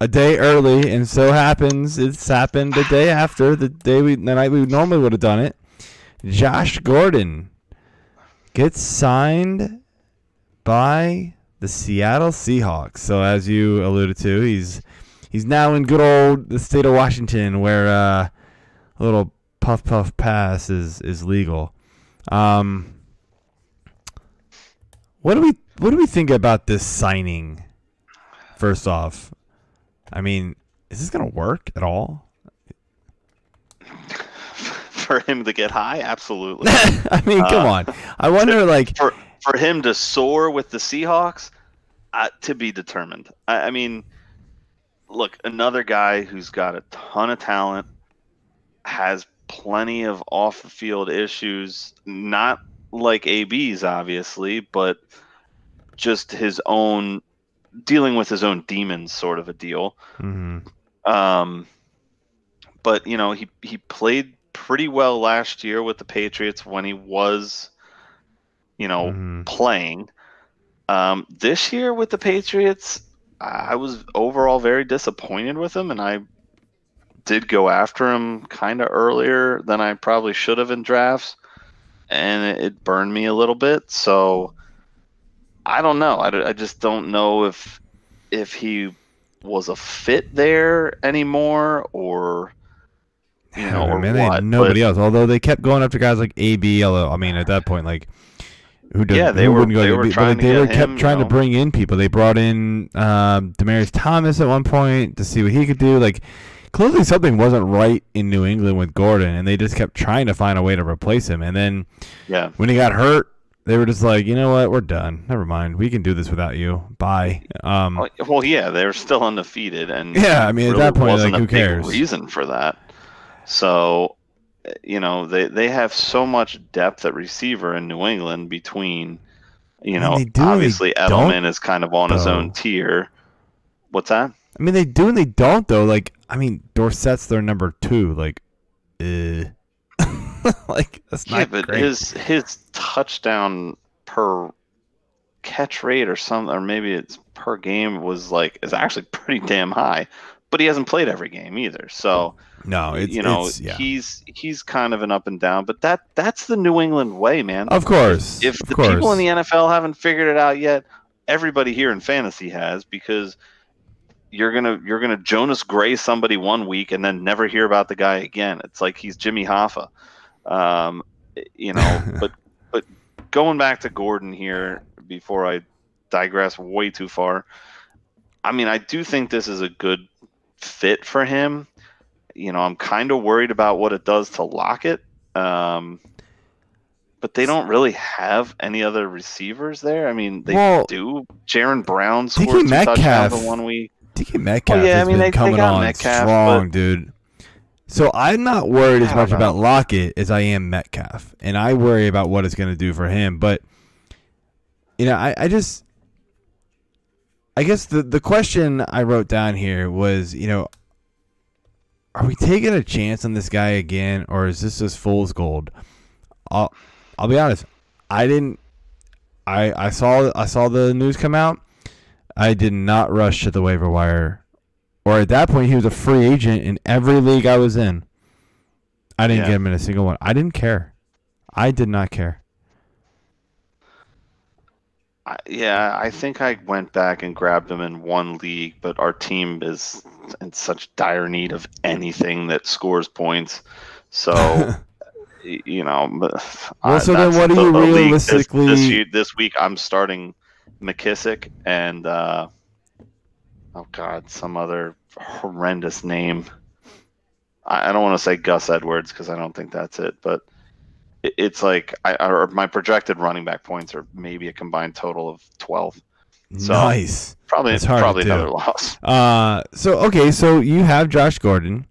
a day early, and so happens it's happened the day after the night we normally would have done it. Josh Gordon gets signed by the Seattle Seahawks. So as you alluded to, he's now in good old the state of Washington, where a little puff pass is legal. What do we think about this signing? First off, I mean, is this going to work at all? For him to get high, absolutely. I mean, come on. I wonder, like, for him to soar with the Seahawks, to be determined. I mean, look, another guy who's got a ton of talent, has plenty of off the field issues, not like AB's obviously, but just his own dealing with his own demons, sort of a deal. Mm-hmm. But you know, he played pretty well last year with the Patriots when he was, you know, mm-hmm. playing. This year with the Patriots, I was overall very disappointed with him, and I did go after him kind of earlier than I probably should have in drafts, and it burned me a little bit. So I don't know. I just don't know if he was a fit there anymore, or you know, or they had nobody else. Although they kept going up to guys like AB. Although I mean, at that point, like who does? Yeah, they kept trying to bring in people. They brought in Demaryius Thomas at one point to see what he could do. Like clearly something wasn't right in New England with Gordon, and they just kept trying to find a way to replace him. And then when he got hurt, they were just like, you know what, we're done. Never mind. We can do this without you. Bye. Well, yeah, they were still undefeated, and yeah, I mean, really at that point, like, who cares? Big reason for that. So, you know, they have so much depth at receiver in New England between, you know, obviously Edelman is kind of on his own tier. What's that? I mean, they do and they don't though. Like, I mean, Dorsett's their number 2. Like, like that's not but great. His touchdown per catch rate or something, or maybe it's per game, was like is actually pretty damn high, but he hasn't played every game either. So no, he's kind of an up and down, but that's the New England way, man. Of course, if the people in the NFL haven't figured it out yet, everybody here in fantasy has, because you're gonna Jonas Gray somebody one week and then never hear about the guy again. It's like he's Jimmy Hoffa. You know, but going back to Gordon here before I digress way too far, I mean, I do think this is a good fit for him. You know, I'm kind of worried about what it does to Lockett. But they don't really have any other receivers there. I mean, they do. Jaron Brown scored 2 touchdowns in one week. DK Metcalf has been coming on strong, dude. So I'm not worried as much about Lockett as I am Metcalf, and I worry about what it's going to do for him. But you know, I guess the question I wrote down here was, you know, are we taking a chance on this guy again, or is this just fool's gold? I'll be honest, I didn't. I saw the news come out. I did not rush to the waiver wire, or at that point he was a free agent in every league I was in. I didn't get him in a single one. I didn't care. I did not care. I think I went back and grabbed him in one league, but our team is in such dire need of anything that scores points. So, you know. So then what do you realistically... This week I'm starting McKissick and some other horrendous name. I don't want to say Gus Edwards because I don't think that's it, but it's like my projected running back points are maybe a combined total of 12. So nice, probably another loss. So you have Josh Gordon.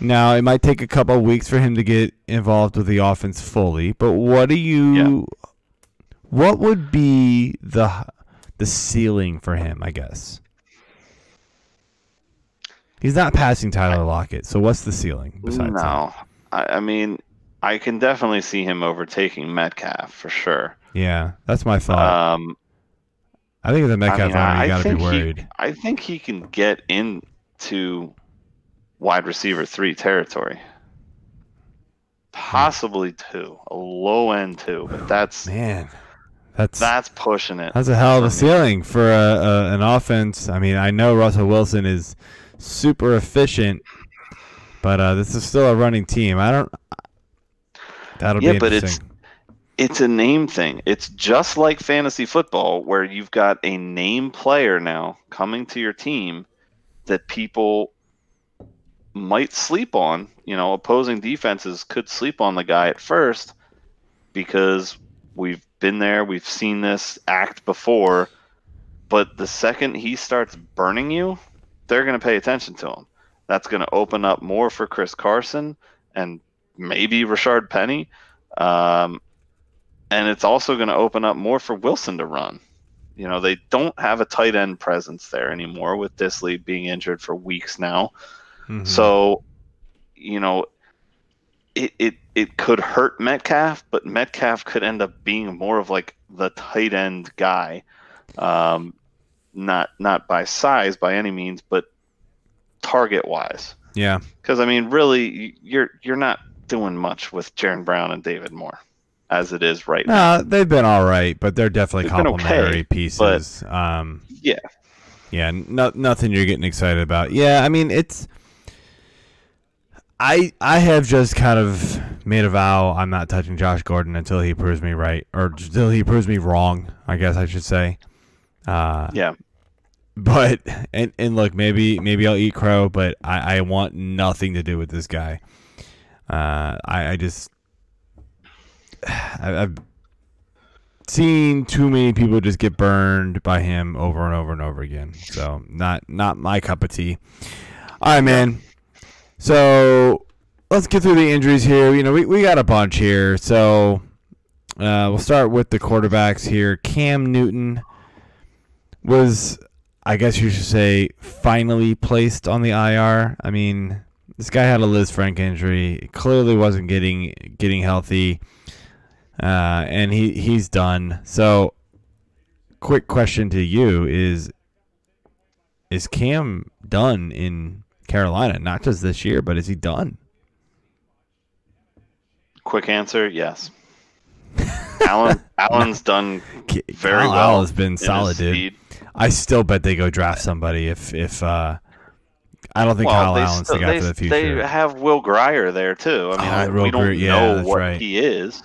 Now it might take a couple of weeks for him to get involved with the offense fully, but what do you? Yeah. What would be the ceiling for him, I guess? He's not passing Tyler Lockett, so what's the ceiling besides that? No. I mean, I can definitely see him overtaking Metcalf for sure. Yeah, that's my thought. I think the Metcalf line, you got to be worried. I think he can get into wide receiver 3 territory. Possibly 2, a low end 2, but that's... Man. That's pushing it. That's a hell of a ceiling for an offense. I mean, I know Russell Wilson is super efficient, but this is still a running team. I don't. That'll be interesting. But it's a name thing. It's just like fantasy football, where you've got a name player now coming to your team that people might sleep on. You know, opposing defenses could sleep on the guy at first because we've been there, we've seen this act before, but the second he starts burning you, they're going to pay attention to him. That's going to open up more for Chris Carson and maybe Rashard Penny, and it's also going to open up more for Wilson to run. You know, they don't have a tight end presence there anymore with Disley being injured for weeks now. Mm-hmm. So, you know, it could hurt Metcalf, but Metcalf could end up being more of like the tight end guy. Not by size by any means, but target wise. Yeah. Because I mean, really, you're not doing much with Jaren Brown and David Moore as it is right now. They've been all right, but they're definitely complementary pieces. But, yeah, nothing you're getting excited about. Yeah, I mean, it's I have just kind of made a vow I'm not touching Josh Gordon until he proves me right, or until he proves me wrong, I guess I should say. Yeah. But and look, maybe I'll eat crow, but I want nothing to do with this guy. I just I've seen too many people just get burned by him over and over and over again. So not my cup of tea. All right, man. So let's get through the injuries here. You know, we got a bunch here. So we'll start with the quarterbacks here. Cam Newton was, I guess you should say, finally placed on the IR. I mean, this guy had a Liz Frank injury. He clearly wasn't getting healthy. And he's done. So, quick question to you is Cam done in Carolina? Not just this year, but is he done? Quick answer, yes. Allen's done very well. Allen's been solid, dude. I still bet they go draft somebody if I don't think Kyle Allen's the guy for the future. They have Will Grier there too. I mean, we don't know what he is.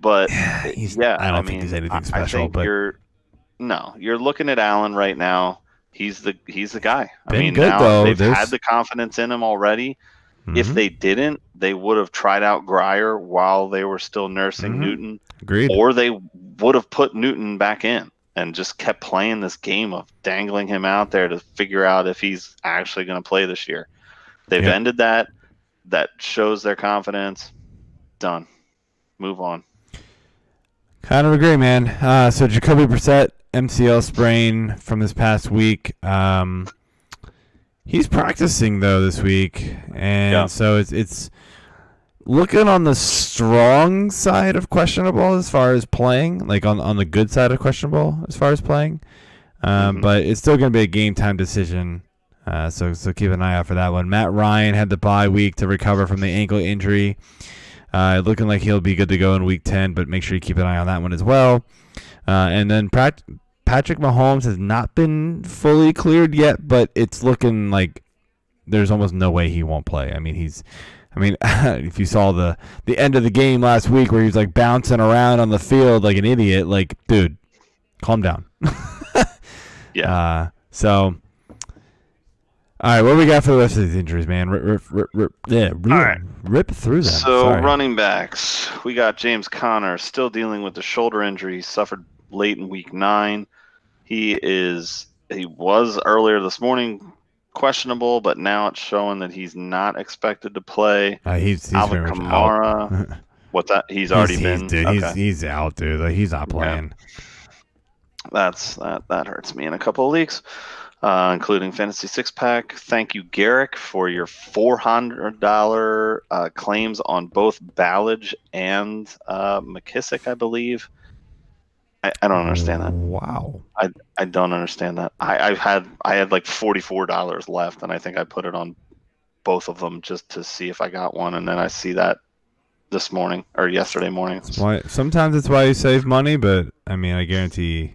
But yeah, I don't think he's anything special. But you're looking at Allen right now. He's the guy. I mean, now they've had the confidence in him already. Mm-hmm. If they didn't, they would have tried out Grier while they were still nursing mm-hmm. Newton. Agreed. Or they would have put Newton back in and just kept playing this game of dangling him out there to figure out if he's actually going to play this year. They've ended that. That shows their confidence. Done. Move on. Kind of agree, man. So Jacoby Brissett, MCL sprain from this past week. He's practicing though this week, and so it's looking on the strong side of questionable as far as playing, like on the good side of questionable as far as playing. But it's still going to be a game time decision. So keep an eye out for that one. Matt Ryan had the bye week to recover from the ankle injury. Looking like he'll be good to go in Week 10, but make sure you keep an eye on that one as well. And then Patrick Mahomes has not been fully cleared yet, but it's looking like there's almost no way he won't play. I mean, if you saw the end of the game last week where he was like bouncing around on the field like an idiot, like, dude, calm down. So, all right, what do we got for the rest of these injuries, man? Rip through them. So running backs, we got James Conner still dealing with the shoulder injury he suffered late in Week 9. He was earlier this morning questionable, but now it's showing that he's not expected to play. He's Alvin Kamara. What's that? He's already been. Dude, okay. He's out, dude. Like, he's not playing. Yeah. That hurts me in a couple of weeks. Including Fantasy Six Pack. Thank you, Garrick, for your $400 claims on both Ballage and McKissick, I believe. I don't understand that. Wow. I don't understand that. I had like $44 left, and I think I put it on both of them just to see if I got one, and then I see that this morning or yesterday morning. Sometimes it's why you save money, but I mean, I guarantee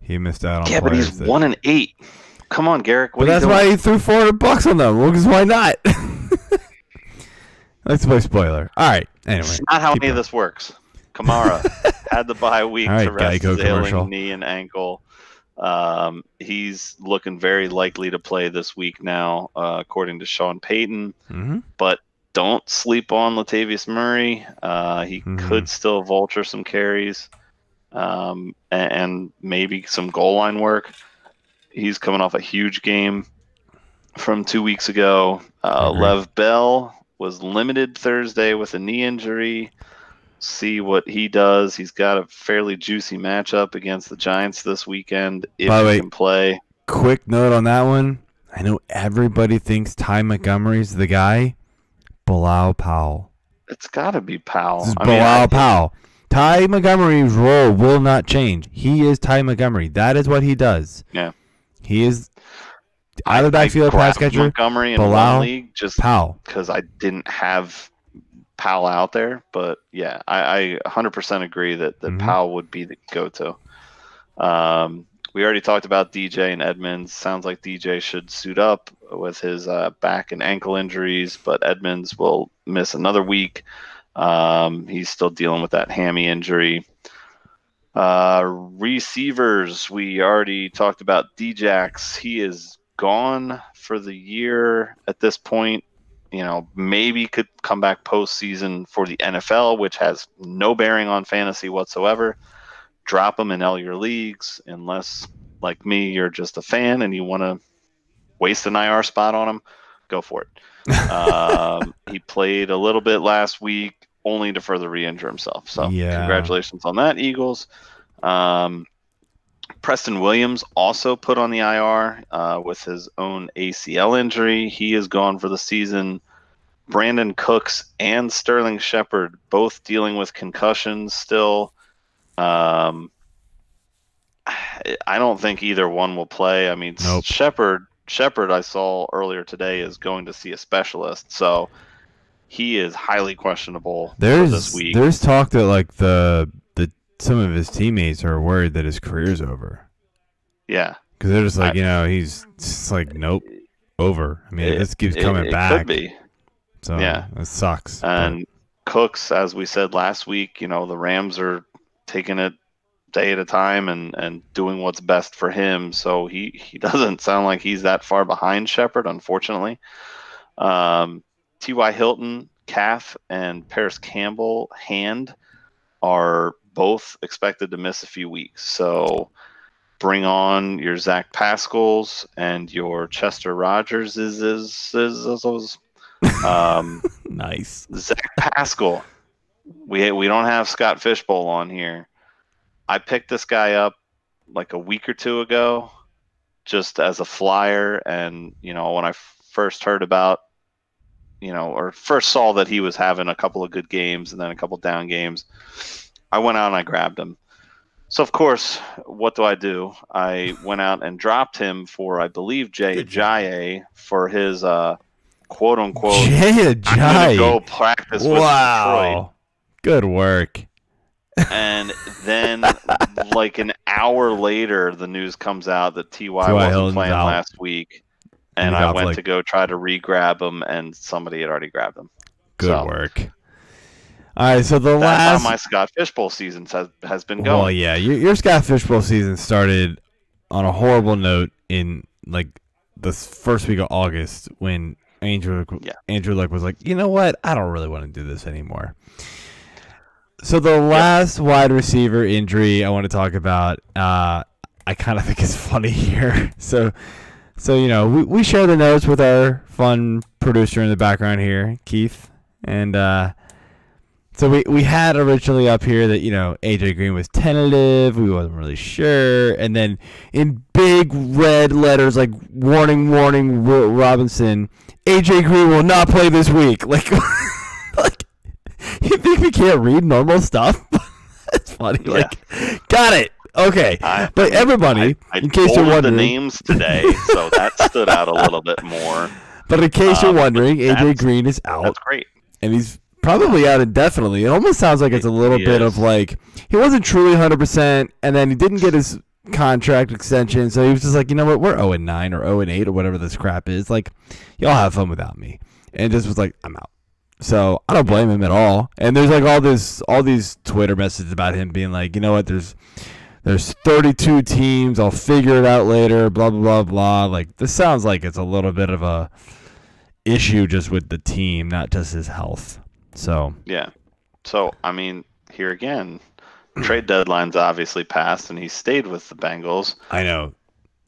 he missed out on. Yeah, but he's 1-8. Come on, Garrick. What but that's doing? Why he threw $400 on them. Well, because why not? Let's play spoiler. All right. Anyway, it's not how any of this works. Kamara had the bye week to rest his ailing knee and ankle. He's looking very likely to play this week now, according to Sean Payton. Mm-hmm. But don't sleep on Latavius Murray. He could still vulture some carries and maybe some goal line work. He's coming off a huge game from 2 weeks ago. Lev Bell was limited Thursday with a knee injury. See what he does. He's got a fairly juicy matchup against the Giants this weekend if he can play. Quick note on that one. I know everybody thinks Ty Montgomery's the guy. Bilal Powell. It's got to be Powell. This is Bilal Powell. Ty Montgomery's role will not change. He is Ty Montgomery. That is what he does. Yeah. He is out of the backfield pass catcher. Montgomery in one league just because I didn't have Powell out there, but yeah, I 100% agree that Powell would be the go-to. We already talked about DJ and Edmonds. Sounds like DJ should suit up with his back and ankle injuries, but Edmonds will miss another week. He's still dealing with that hammy injury. Receivers, we already talked about D-Jax. He is gone for the year at this point. You know, maybe could come back postseason for the NFL, which has no bearing on fantasy whatsoever. Drop them in all your leagues unless, like me, you're just a fan and you want to waste an IR spot on him. Go for it. He played a little bit last week only to further re-injure himself. So congratulations on that, Eagles. Preston Williams also put on the IR with his own ACL injury. He is gone for the season. Brandon Cooks and Sterling Shepard both dealing with concussions still. I don't think either one will play. I mean, Shepard, I saw earlier today, is going to see a specialist. So he is highly questionable for this week. There's talk that like some of his teammates are worried that his career's over. Yeah. Because they're just like, you know, he's just like, nope, over. I mean, this keeps coming back. It could be. So, yeah. It sucks. And Cooks, as we said last week, you know, the Rams are taking it day at a time and doing what's best for him. So he doesn't sound like he's that far behind Shepard, unfortunately. T.Y. Hilton, calf, and Paris Campbell, hand, are both expected to miss a few weeks. So bring on your Zach Pascals and your Chester Rogers. Nice. Zach Pascal. We don't have Scott Fishbowl on here. I picked this guy up like a week or two ago just as a flyer. And, you know, when I first heard about, you know, or first saw that he was having a couple of good games and then a couple down games, I went out and I grabbed him. So, of course, what do? I went out and dropped him for, I believe, Jay Ajayi for his quote-unquote Jay Ajayi. I'm gonna go practice with Detroit. Good work. And then like an hour later, the news comes out that T.Y. wasn't playing last week. And I went to go try to re-grab him, and somebody had already grabbed him. Good work. All right, so that's how my Scott Fishbowl season has been going. Well, yeah, your Scott Fishbowl season started on a horrible note in like the first week of August when Andrew Luck was like, you know what, I don't really want to do this anymore. So the last wide receiver injury I want to talk about, I kind of think it's funny here. So you know, we share the notes with our fun producer in the background here, Keith, and so we had originally up here that, you know, A.J. Green was tentative. We wasn't really sure. And then in big red letters, like, warning, warning, Will Robinson, A.J. Green will not play this week. Like, you think we can't read normal stuff? It's funny. Yeah. Like, got it. Okay. But everybody, in case you're wondering. I told the names today, so that stood out a little bit more. But in case you're wondering, A.J. Green is out. That's great. And he's Probably out indefinitely. It almost sounds like it's a little bit of like he wasn't truly 100%, and then he didn't get his contract extension, so he was just like, you know what, we're 0-9 or 0-8 or whatever this crap is. Like, y'all have fun without me, and just was like, I'm out. So I don't blame him at all. And there's like all these Twitter messages about him being like, you know what, there's 32 teams. I'll figure it out later. Blah blah blah blah. Like, this sounds like it's a little bit of a issue just with the team, not just his health. So yeah, so I mean, here again, trade deadline's obviously passed, and he stayed with the Bengals. I know.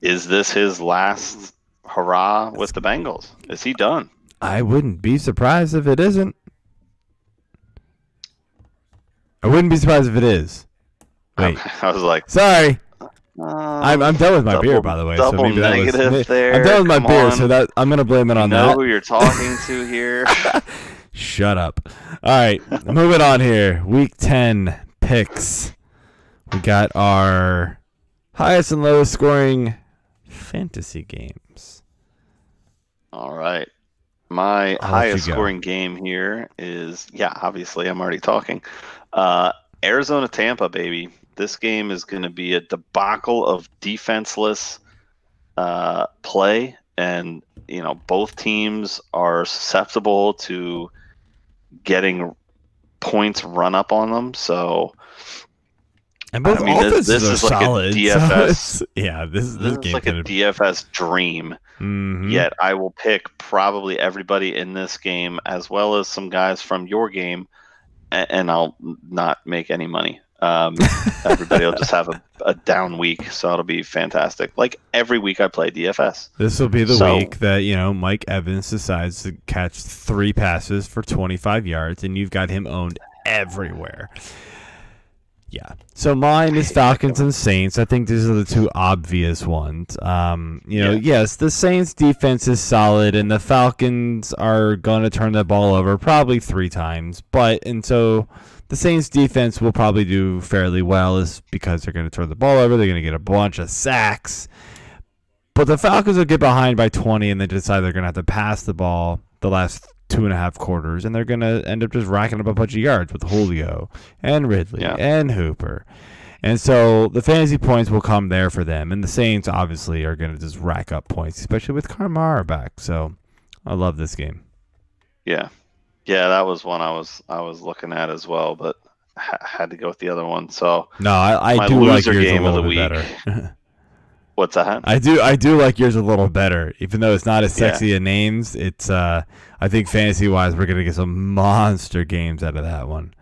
Is this his last hurrah with the Bengals? Is he done? I wouldn't be surprised if it isn't. I wouldn't be surprised if it is. Wait, I was like, sorry. I'm done with my beer, by the way. Double so maybe negative that was, there. I'm done with my beer, so that I'm gonna blame it on that. You know who you're talking to here. Shut up. All right, moving on here. Week 10 picks. We got our highest and lowest scoring fantasy games. All right. My highest scoring game here is, yeah, obviously I'm already talking. Arizona-Tampa, baby. This game is going to be a debacle of defenseless play. And, you know, both teams are susceptible to getting points run up on them. So, and both offenses are solid. Yeah, this game is like a DFS dream. Mm-hmm. Yet I will pick probably everybody in this game, as well as some guys from your game, and I'll not make any money. Everybody will just have a down week, so it'll be fantastic. Like every week I play DFS. This will be the week that, you know, Mike Evans decides to catch 3 passes for 25 yards, and you've got him owned everywhere. Yeah. So mine is Falcons and Saints. I think these are the two obvious ones. You know, yes, the Saints defense is solid, and the Falcons are going to turn the ball over probably 3 times. But, and so the Saints defense will probably do fairly well, is because they're going to turn the ball over. They're going to get a bunch of sacks. But the Falcons will get behind by 20, and they decide they're going to have to pass the ball the last 2.5 quarters, and they're going to end up just racking up a bunch of yards with Julio and Ridley and Hooper. And so the fantasy points will come there for them, and the Saints obviously are going to just rack up points, especially with Kamara back. So I love this game. Yeah. Yeah, that was one I was looking at as well, but had to go with the other one. So no, I do like yours a little bit better. What's that? I do like yours a little better, even though it's not as sexy a names. It's I think fantasy wise, we're gonna get some monster games out of that one.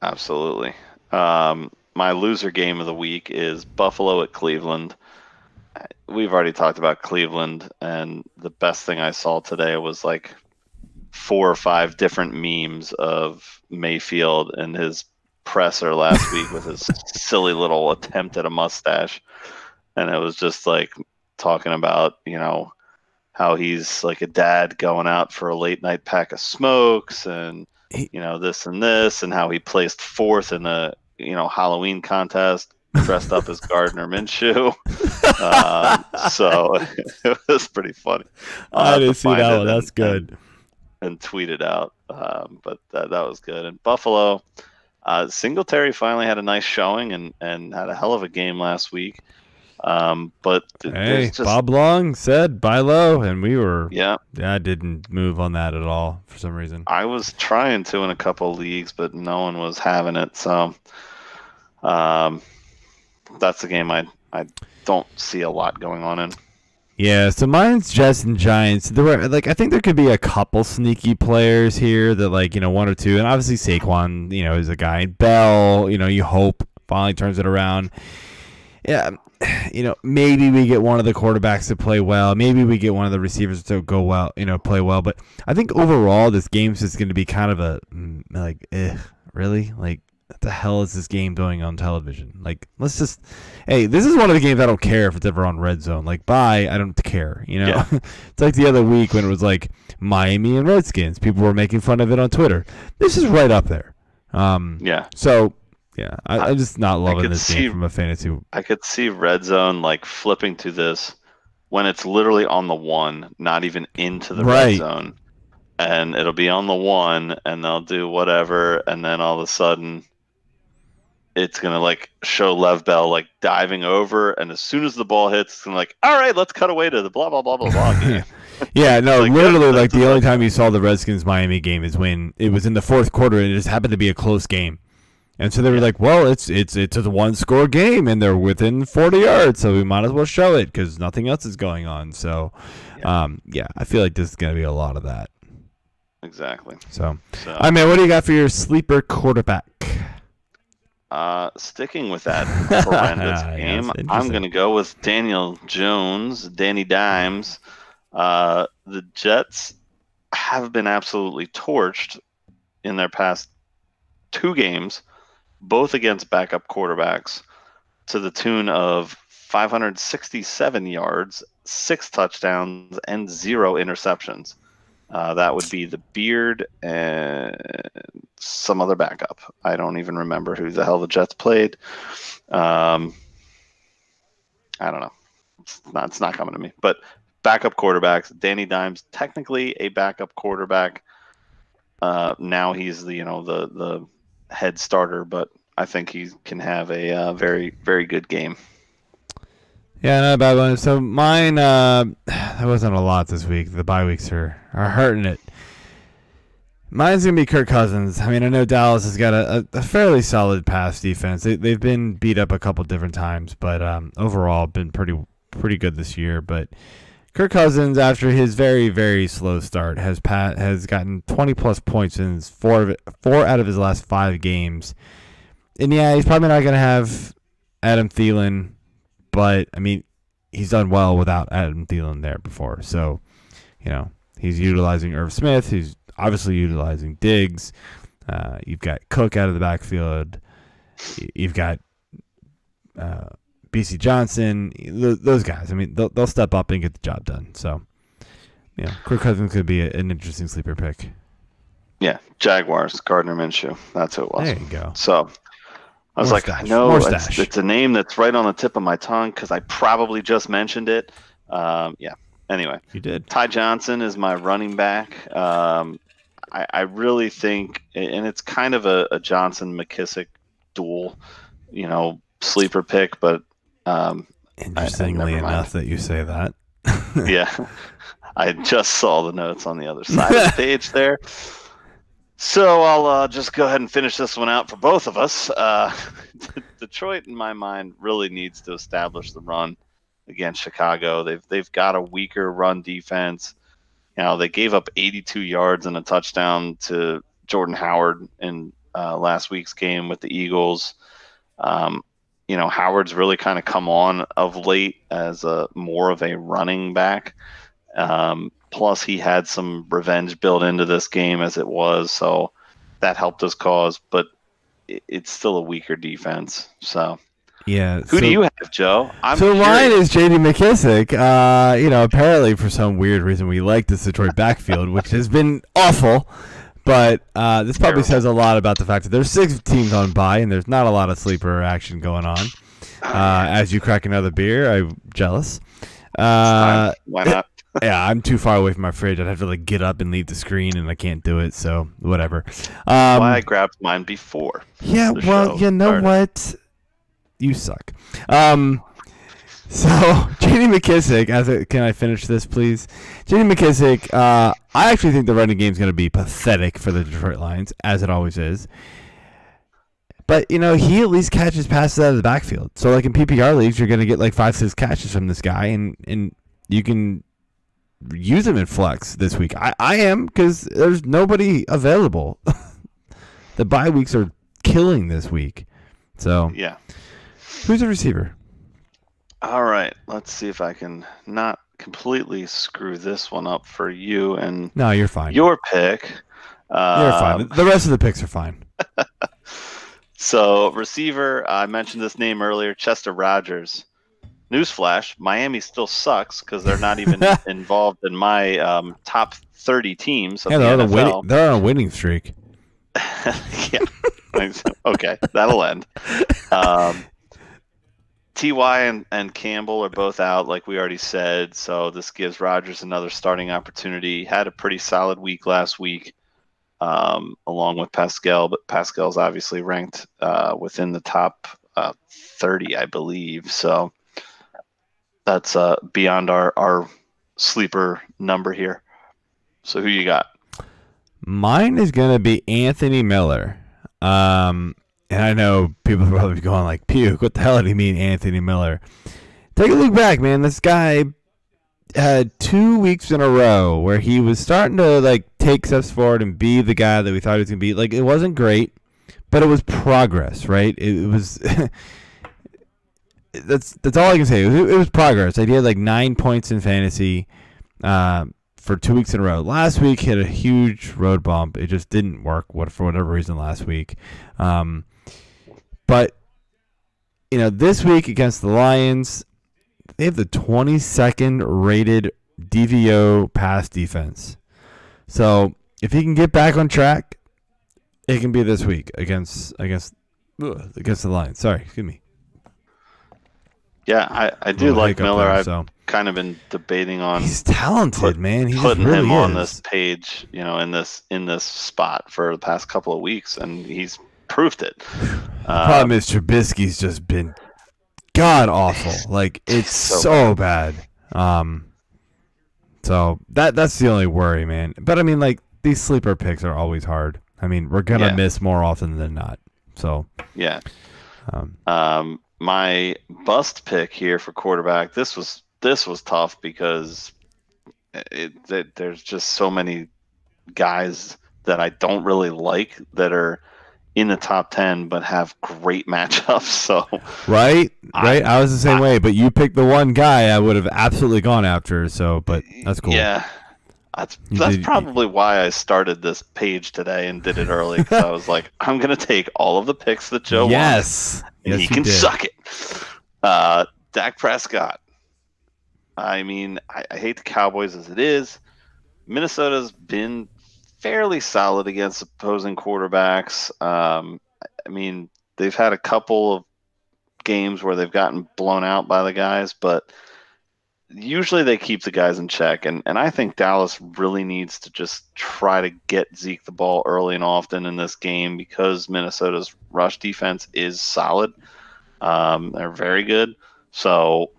Absolutely. My loser game of the week is Buffalo at Cleveland. We've already talked about Cleveland, and the best thing I saw today was like 4 or 5 different memes of Mayfield and his presser last week with his silly little attempt at a mustache. And it was just like talking about, you know, how he's like a dad going out for a late night pack of smokes, and, you know, this and this, and how he placed 4th in a, you know, Halloween contest dressed up as Gardner Minshew. So it was pretty funny. I didn't see that one. That's good. And tweeted out. But that was good. And Buffalo, Singletary finally had a nice showing and had a hell of a game last week. But hey, just, Bob Long said buy low, and we were I didn't move on that at all for some reason. I was trying to in a couple of leagues, but no one was having it. So that's a game I don't see a lot going on in. Yeah, so mine's Jets and Giants. There were, like, I think there could be a couple sneaky players here that, like, you know, 1 or 2, and obviously Saquon, you know, is a guy. Bell, you know, you hope finally turns it around. Yeah, you know, maybe we get one of the quarterbacks to play well. Maybe we get one of the receivers to go well, you know, play well. But I think overall, this game's just going to be kind of a like, really, like, what the hell is this game doing on television? Like, let's just, hey, this is one of the games I don't care if it's ever on Red Zone. Like, bye, I don't care, you know? Yeah. It's like the other week when it was like Miami and Redskins. People were making fun of it on Twitter. This is right up there. Yeah. So, yeah, I'm just not loving this game from a fantasy. I could see Red Zone, like, flipping to this when it's literally on the 1, not even into the red zone. and it'll be on the one, and they'll do whatever, and then all of a sudden it's going to like show Lev Bell like diving over, and as soon as the ball hits, it's going to like, all right, let's cut away to the blah, blah, blah, blah, blah game. Yeah, no, like, literally like the only time you saw the Redskins-Miami game is when it was in the fourth quarter, and it just happened to be a close game. And so they were like, well, it's a one-score game, and they're within 40 yards, so we might as well show it because nothing else is going on. So, yeah, I feel like this is going to be a lot of that. Exactly. So, all right, man, what do you got for your sleeper quarterback? Sticking with that horrendous game, I'm going to go with Daniel Jones, Danny Dimes. The Jets have been absolutely torched in their past 2 games, both against backup quarterbacks, to the tune of 567 yards, 6 touchdowns, and 0 interceptions. That would be the Beard and some other backup. I don't even remember who the hell the Jets played. I don't know. It's not coming to me. But backup quarterbacks. Danny Dimes, technically a backup quarterback. Now he's the head starter, but I think he can have a very, very good game. Yeah, not a bad one. So mine, that wasn't a lot this week. The bye weeks are hurting it. Mine's going to be Kirk Cousins. I mean, I know Dallas has got a fairly solid pass defense. They've been beat up a couple different times, but overall been pretty good this year. But Kirk Cousins, after his very, very slow start, has gotten 20-plus points in four out of his last 5 games. And, yeah, he's probably not going to have Adam Thielen, but, I mean, he's done well without Adam Thielen there before. So, you know, he's utilizing Irv Smith. He's obviously utilizing Diggs. You've got Cook out of the backfield. You've got BC Johnson, those guys. I mean, they'll step up and get the job done. So, you know, Kirk Cousins could be an interesting sleeper pick. Yeah, Jaguars, Gardner Minshew. That's who it was. There you go. So, I was like, I know it's a name that's right on the tip of my tongue because I probably just mentioned it. Yeah. Anyway. You did. Ty Johnson is my running back. I really think, and it's kind of a Johnson-McKissick duel, you know, sleeper pick, but interestingly enough that you say that. Yeah. I just saw the notes on the other side of the page there. So I'll just go ahead and finish this one out for both of us. Detroit, in my mind, really needs to establish the run against Chicago. They've got a weaker run defense. You know, they gave up 82 yards and a touchdown to Jordan Howard in last week's game with the Eagles. You know, Howard's really kind of come on of late as more of a running back. Plus, he had some revenge built into this game as it was, so that helped us cause, but it's still a weaker defense. So, yeah. Who do you have, Joe? Mine is J.D. McKissick. You know, apparently for some weird reason we like this Detroit backfield, which has been awful, but this probably says a lot about the fact that there's 6 teams on bye and there's not a lot of sleeper action going on. As you crack another beer, I'm jealous. Why not? Yeah, I'm too far away from my fridge. I'd have to like get up and leave the screen, and I can't do it. So whatever. Well, I grabbed mine before. Yeah, well, you know what? You suck. So J.D. McKissick. Can I finish this, please? J.D. McKissick. I actually think the running game is going to be pathetic for the Detroit Lions, as it always is. But, you know, he at least catches passes out of the backfield. So, like, in PPR leagues, you're going to get, like, 5-6 catches from this guy, and you can use him in flex this week. I am, because there's nobody available. The bye weeks are killing this week. So, yeah. Who's the receiver? All right. Let's see if I can not completely screw this one up for you. And no, you're fine. Your pick. You're fine. The rest of the picks are fine. So, receiver, I mentioned this name earlier, Chester Rogers. Newsflash, Miami still sucks because they're not even involved in my top 30 teams. Yeah, they're on a winning streak. Yeah. Okay, that'll end. T.Y. and Campbell are both out, like we already said, so this gives Rodgers another starting opportunity. Had a pretty solid week last week, along with Pascal, but Pascal's obviously ranked within the top 30, I believe. So that's beyond our sleeper number here. So who you got? Mine is going to be Anthony Miller. And I know people are probably going like, puke, what the hell did he mean, Anthony Miller? Take a look back, man. This guy had 2 weeks in a row where he was starting to like take steps forward and be the guy that we thought he was going to be. Like, it wasn't great, but it was progress, right? It was – that's all I can say. It was progress. He had like 9 points in fantasy for 2 weeks in a row. Last week, hit a huge road bump. It just didn't work for whatever reason last week. But, you know, this week against the Lions, they have the 22nd rated DVO pass defense. So if he can get back on track, it can be this week against the Lions. Sorry, excuse me. Yeah, I do like Miller. There, so. I've kind of been debating on. He's talented, man. He's putting him on this page, you know, in this spot for the past couple of weeks, and he's proved it. Problem is, Trubisky's just been god awful. Like, it's so bad. So that's the only worry, man. But I mean, like, these sleeper picks are always hard. I mean, we're gonna miss more often than not. So yeah. My bust pick here for quarterback. This was tough because there's just so many guys that I don't really like that are in the top 10 but have great matchups. So right. I was the same way, but you picked the one guy I would have absolutely gone after. So, but that's cool. Yeah, that's probably why I started this page today and did it early, because I was like, I'm gonna take all of the picks that Joe wants. Yes, he can suck it. Dak Prescott. I mean, I hate the Cowboys as it is. Minnesota's been fairly solid against opposing quarterbacks. I mean, they've had a couple of games where they've gotten blown out by the guys, but usually they keep the guys in check. And I think Dallas really needs to just try to get Zeke the ball early and often in this game, because Minnesota's rush defense is solid. They're very good. So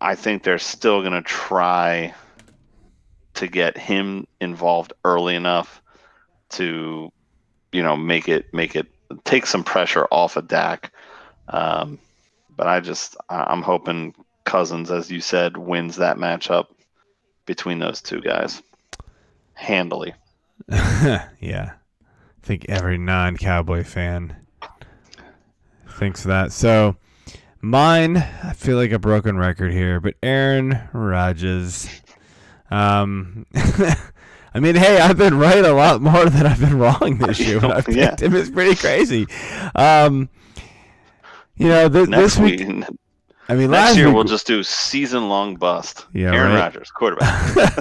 I think they're still going to try to get him involved early enough to, you know, make it take some pressure off of Dak. But I'm hoping Cousins, as you said, wins that matchup between those two guys handily. Yeah. I think every non-Cowboy fan thinks that. So mine, I feel like a broken record here, but Aaron Rodgers. I mean, hey, I've been right a lot more than I've been wrong this year. When I picked him, it's pretty crazy. You know, this week. I mean, next year we'll just do season-long bust. Yeah, Aaron Rodgers, quarterback.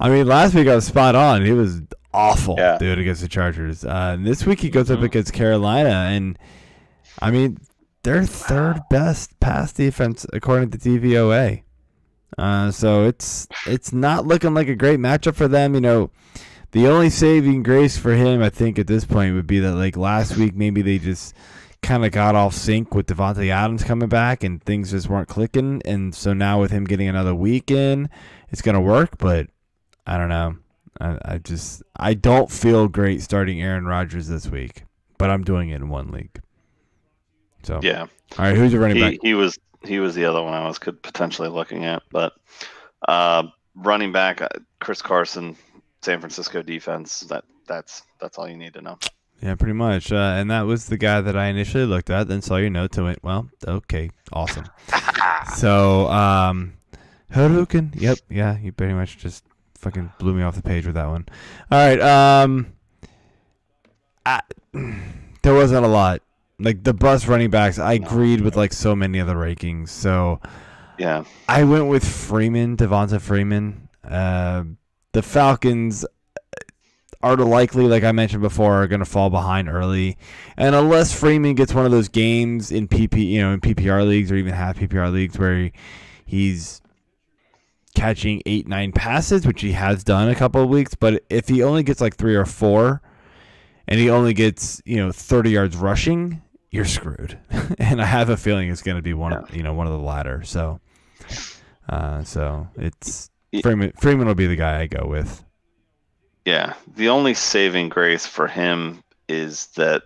I mean, last week I was spot on. He was awful, dude, against the Chargers. This week he goes up against Carolina, and I mean, they're third best pass defense according to DVOA. So it's not looking like a great matchup for them. You know, the only saving grace for him, I think, at this point would be that, like, last week maybe they just kind of got off sync with Devontae Adams coming back and things just weren't clicking. And so now with him getting another week in, it's going to work, but I don't know. I don't feel great starting Aaron Rodgers this week, but I'm doing it in one league. So, yeah. All right. Who's your running back? He was the other one I was potentially looking at, but running back, Chris Carson, San Francisco defense. That's all you need to know. Yeah, pretty much. And that was the guy that I initially looked at, then saw your note and went, well, okay, awesome. So, Harukin. Yep, yeah, you pretty much just fucking blew me off the page with that one. All right. There wasn't a lot. Like, the bus running backs, I agreed with, like, so many other rankings. So, yeah, I went with Freeman, Devonta Freeman. The Falcons, are likely, like I mentioned before, are going to fall behind early. And unless Freeman gets one of those games in PPR leagues or even half PPR leagues where he's catching 8-9 passes, which he has done a couple of weeks, but if he only gets like 3 or 4 and he only gets, 30 yards rushing, you're screwed. And I have a feeling it's going to be one of the latter. So it's Freeman will be the guy I go with. Yeah. The only saving grace for him is that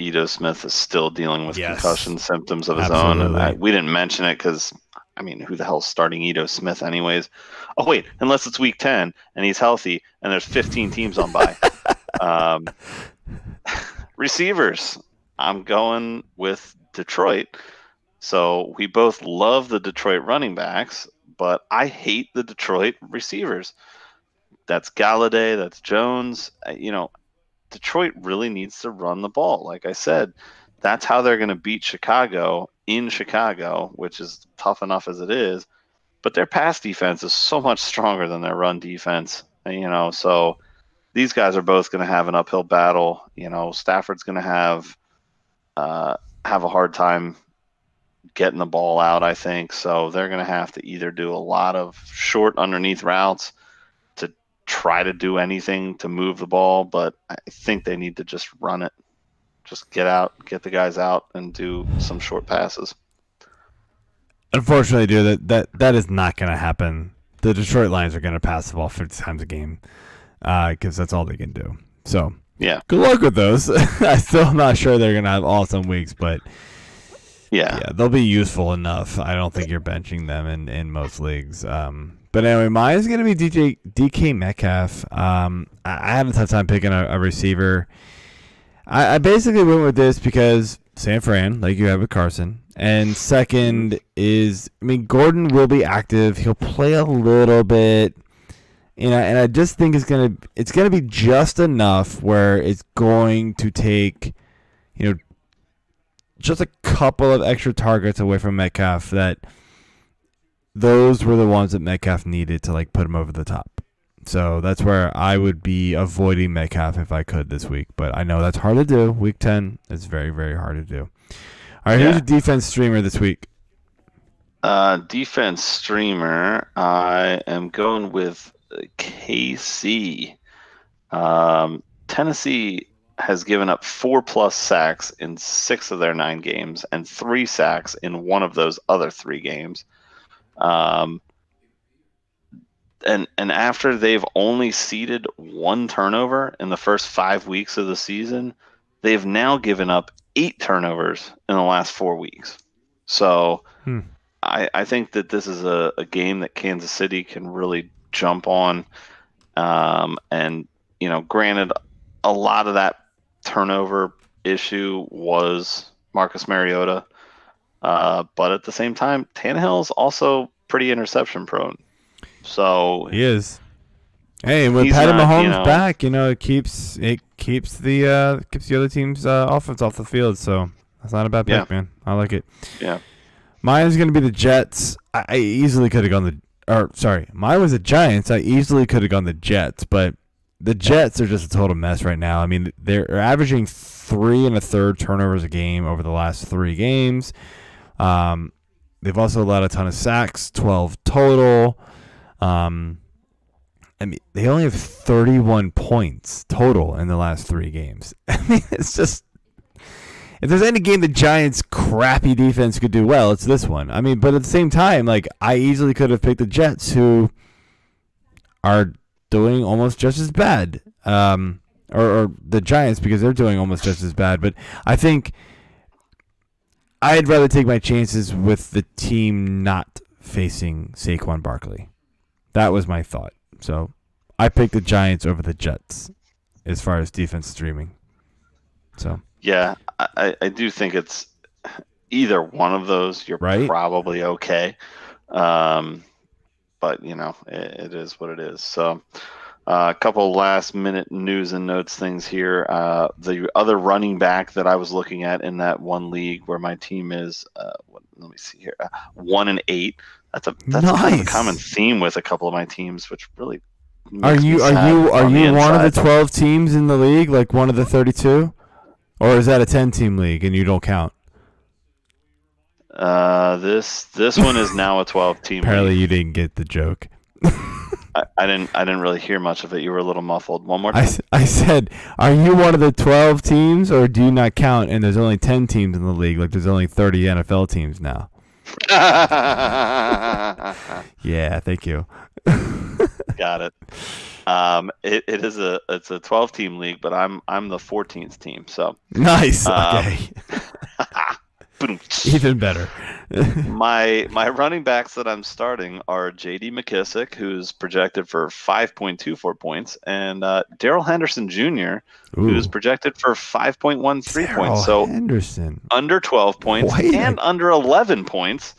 Edo Smith is still dealing with concussion symptoms of his own. And we didn't mention it because, who the hell's starting Edo Smith anyways? Oh, wait, unless it's week 10 and he's healthy and there's 15 teams on bye. Receivers. I'm going with Detroit. So we both love the Detroit running backs, but I hate the Detroit receivers. That's Galladay. That's Jones. Detroit really needs to run the ball. Like I said, that's how they're going to beat Chicago in Chicago, which is tough enough as it is. But their pass defense is so much stronger than their run defense. So these guys are both going to have an uphill battle. Stafford's going to have a hard time getting the ball out, I think. So they're going to have to either do a lot of short underneath routes, try to do anything to move the ball, but I think they need to just run it. Just get out, get the guys out, and do some short passes. Unfortunately, dude, that is not going to happen. The Detroit Lions are going to pass the ball 50 times a game because that's all they can do. So, yeah, good luck with those. I'm still not sure they're going to have awesome weeks, but yeah, they'll be useful enough. I don't think you're benching them in most leagues. But anyway, mine is going to be DK Metcalf. I had a tough time picking a receiver. I basically went with this because San Fran, like you have with Carson. And second is, Gordon will be active. He'll play a little bit. And I just think it's going to be just enough where it's going to take, just a couple of extra targets away from Metcalf that – those were the ones that Metcalf needed to put him over the top. So that's where I would be avoiding Metcalf if I could this week. But I know that's hard to do. Week 10 is very, very hard to do. All right, Who's a defense streamer this week? Defense streamer, I am going with KC. Tennessee has given up 4+ sacks in 6 of their 9 games and 3 sacks in one of those other 3 games. And after they've only ceded 1 turnover in the first 5 weeks of the season, they've now given up 8 turnovers in the last 4 weeks. So I think that this is a game that Kansas City can really jump on. Granted, a lot of that turnover issue was Marcus Mariota. But at the same time, Tannehill's also pretty interception prone. So he is. Hey, with Patty Mahomes back, it keeps the other team's offense off the field. So that's not a bad pick, man. I like it. Yeah. Mine is going to be the Jets. I easily could have gone mine was the Giants. I easily could have gone the Jets, but the Jets are just a total mess right now. They're averaging 3 1/3 turnovers a game over the last 3 games. They've also allowed a ton of sacks, 12 total. They only have 31 points total in the last 3 games. It's just, if there's any game the Giants' crappy defense could do well, it's this one. But at the same time, I easily could have picked the Jets, who are doing almost just as bad, or the Giants, because they're doing almost just as bad. But I think I'd rather take my chances with the team not facing Saquon Barkley. That was my thought. So I picked the Giants over the Jets as far as defense streaming. So yeah, I do think it's either one of those. You're right? Probably okay. But it is what it is. So a couple last minute news and notes things here. The other running back that I was looking at in that one league where my team is, let me see here, 1-8. That's nice. Kind of a common theme with a couple of my teams, which really Are you one of the 12 teams in the league, like one of the 32, or is that a 10-team league and you don't count? This one is now a 12-team. Apparently, league. You didn't get the joke. I didn't really hear much of it. You were a little muffled. One more time. I said, are you one of the 12 teams, or do you not count? And there's only 10 teams in the league. Like there's only 30 NFL teams now. Yeah, thank you. Got it. It's a 12-team league, but I'm the 14th team. So nice. Okay. Even better. my running backs that I'm starting are J.D. McKissic, who's projected for 5.24 points, and Darrell Henderson Jr., who's projected for 5.13 points. So Henderson under 12 points and under 11 points.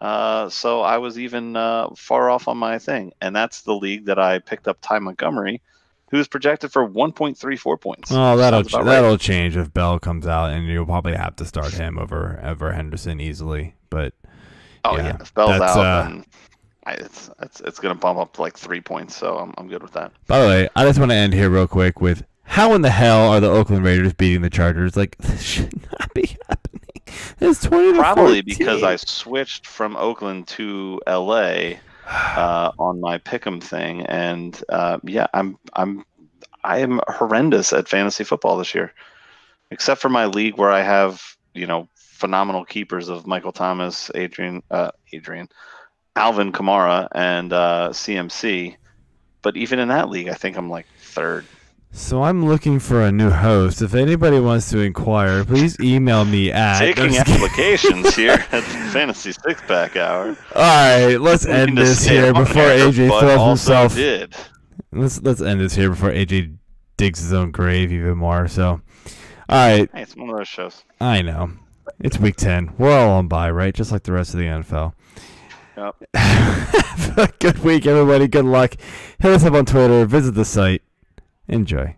So I was even far off on my thing, and that's the league that I picked up Ty Montgomery, who's projected for 1.34 points. Oh, that'll change if Bell comes out, and you'll probably have to start him over Henderson easily. But yeah, if Bell's out, then it's going to bump up to like 3 points, so I'm good with that. By the way, I just want to end here real quick with how in the hell are the Oakland Raiders beating the Chargers? Like, this should not be happening. It's 20 probably 14. Because I switched from Oakland to L.A., on my pick'em thing, and yeah, I am horrendous at fantasy football this year, except for my league where I have phenomenal keepers of Michael Thomas, Alvin Kamara, and CMC. But even in that league, I think I'm like third. So I'm looking for a new host. If anybody wants to inquire, please email me at... Taking applications here at the Fantasy Six-Pack Hour. All right, let's end this here before AJ throws himself... Let's end this here before AJ digs his own grave even more. So, all right. Hey, it's one of those shows. I know. It's Week 10. We're all on bye, right? Just like the rest of the NFL. Yep. Have a good week, everybody. Good luck. Hit us up on Twitter. Visit the site. Enjoy.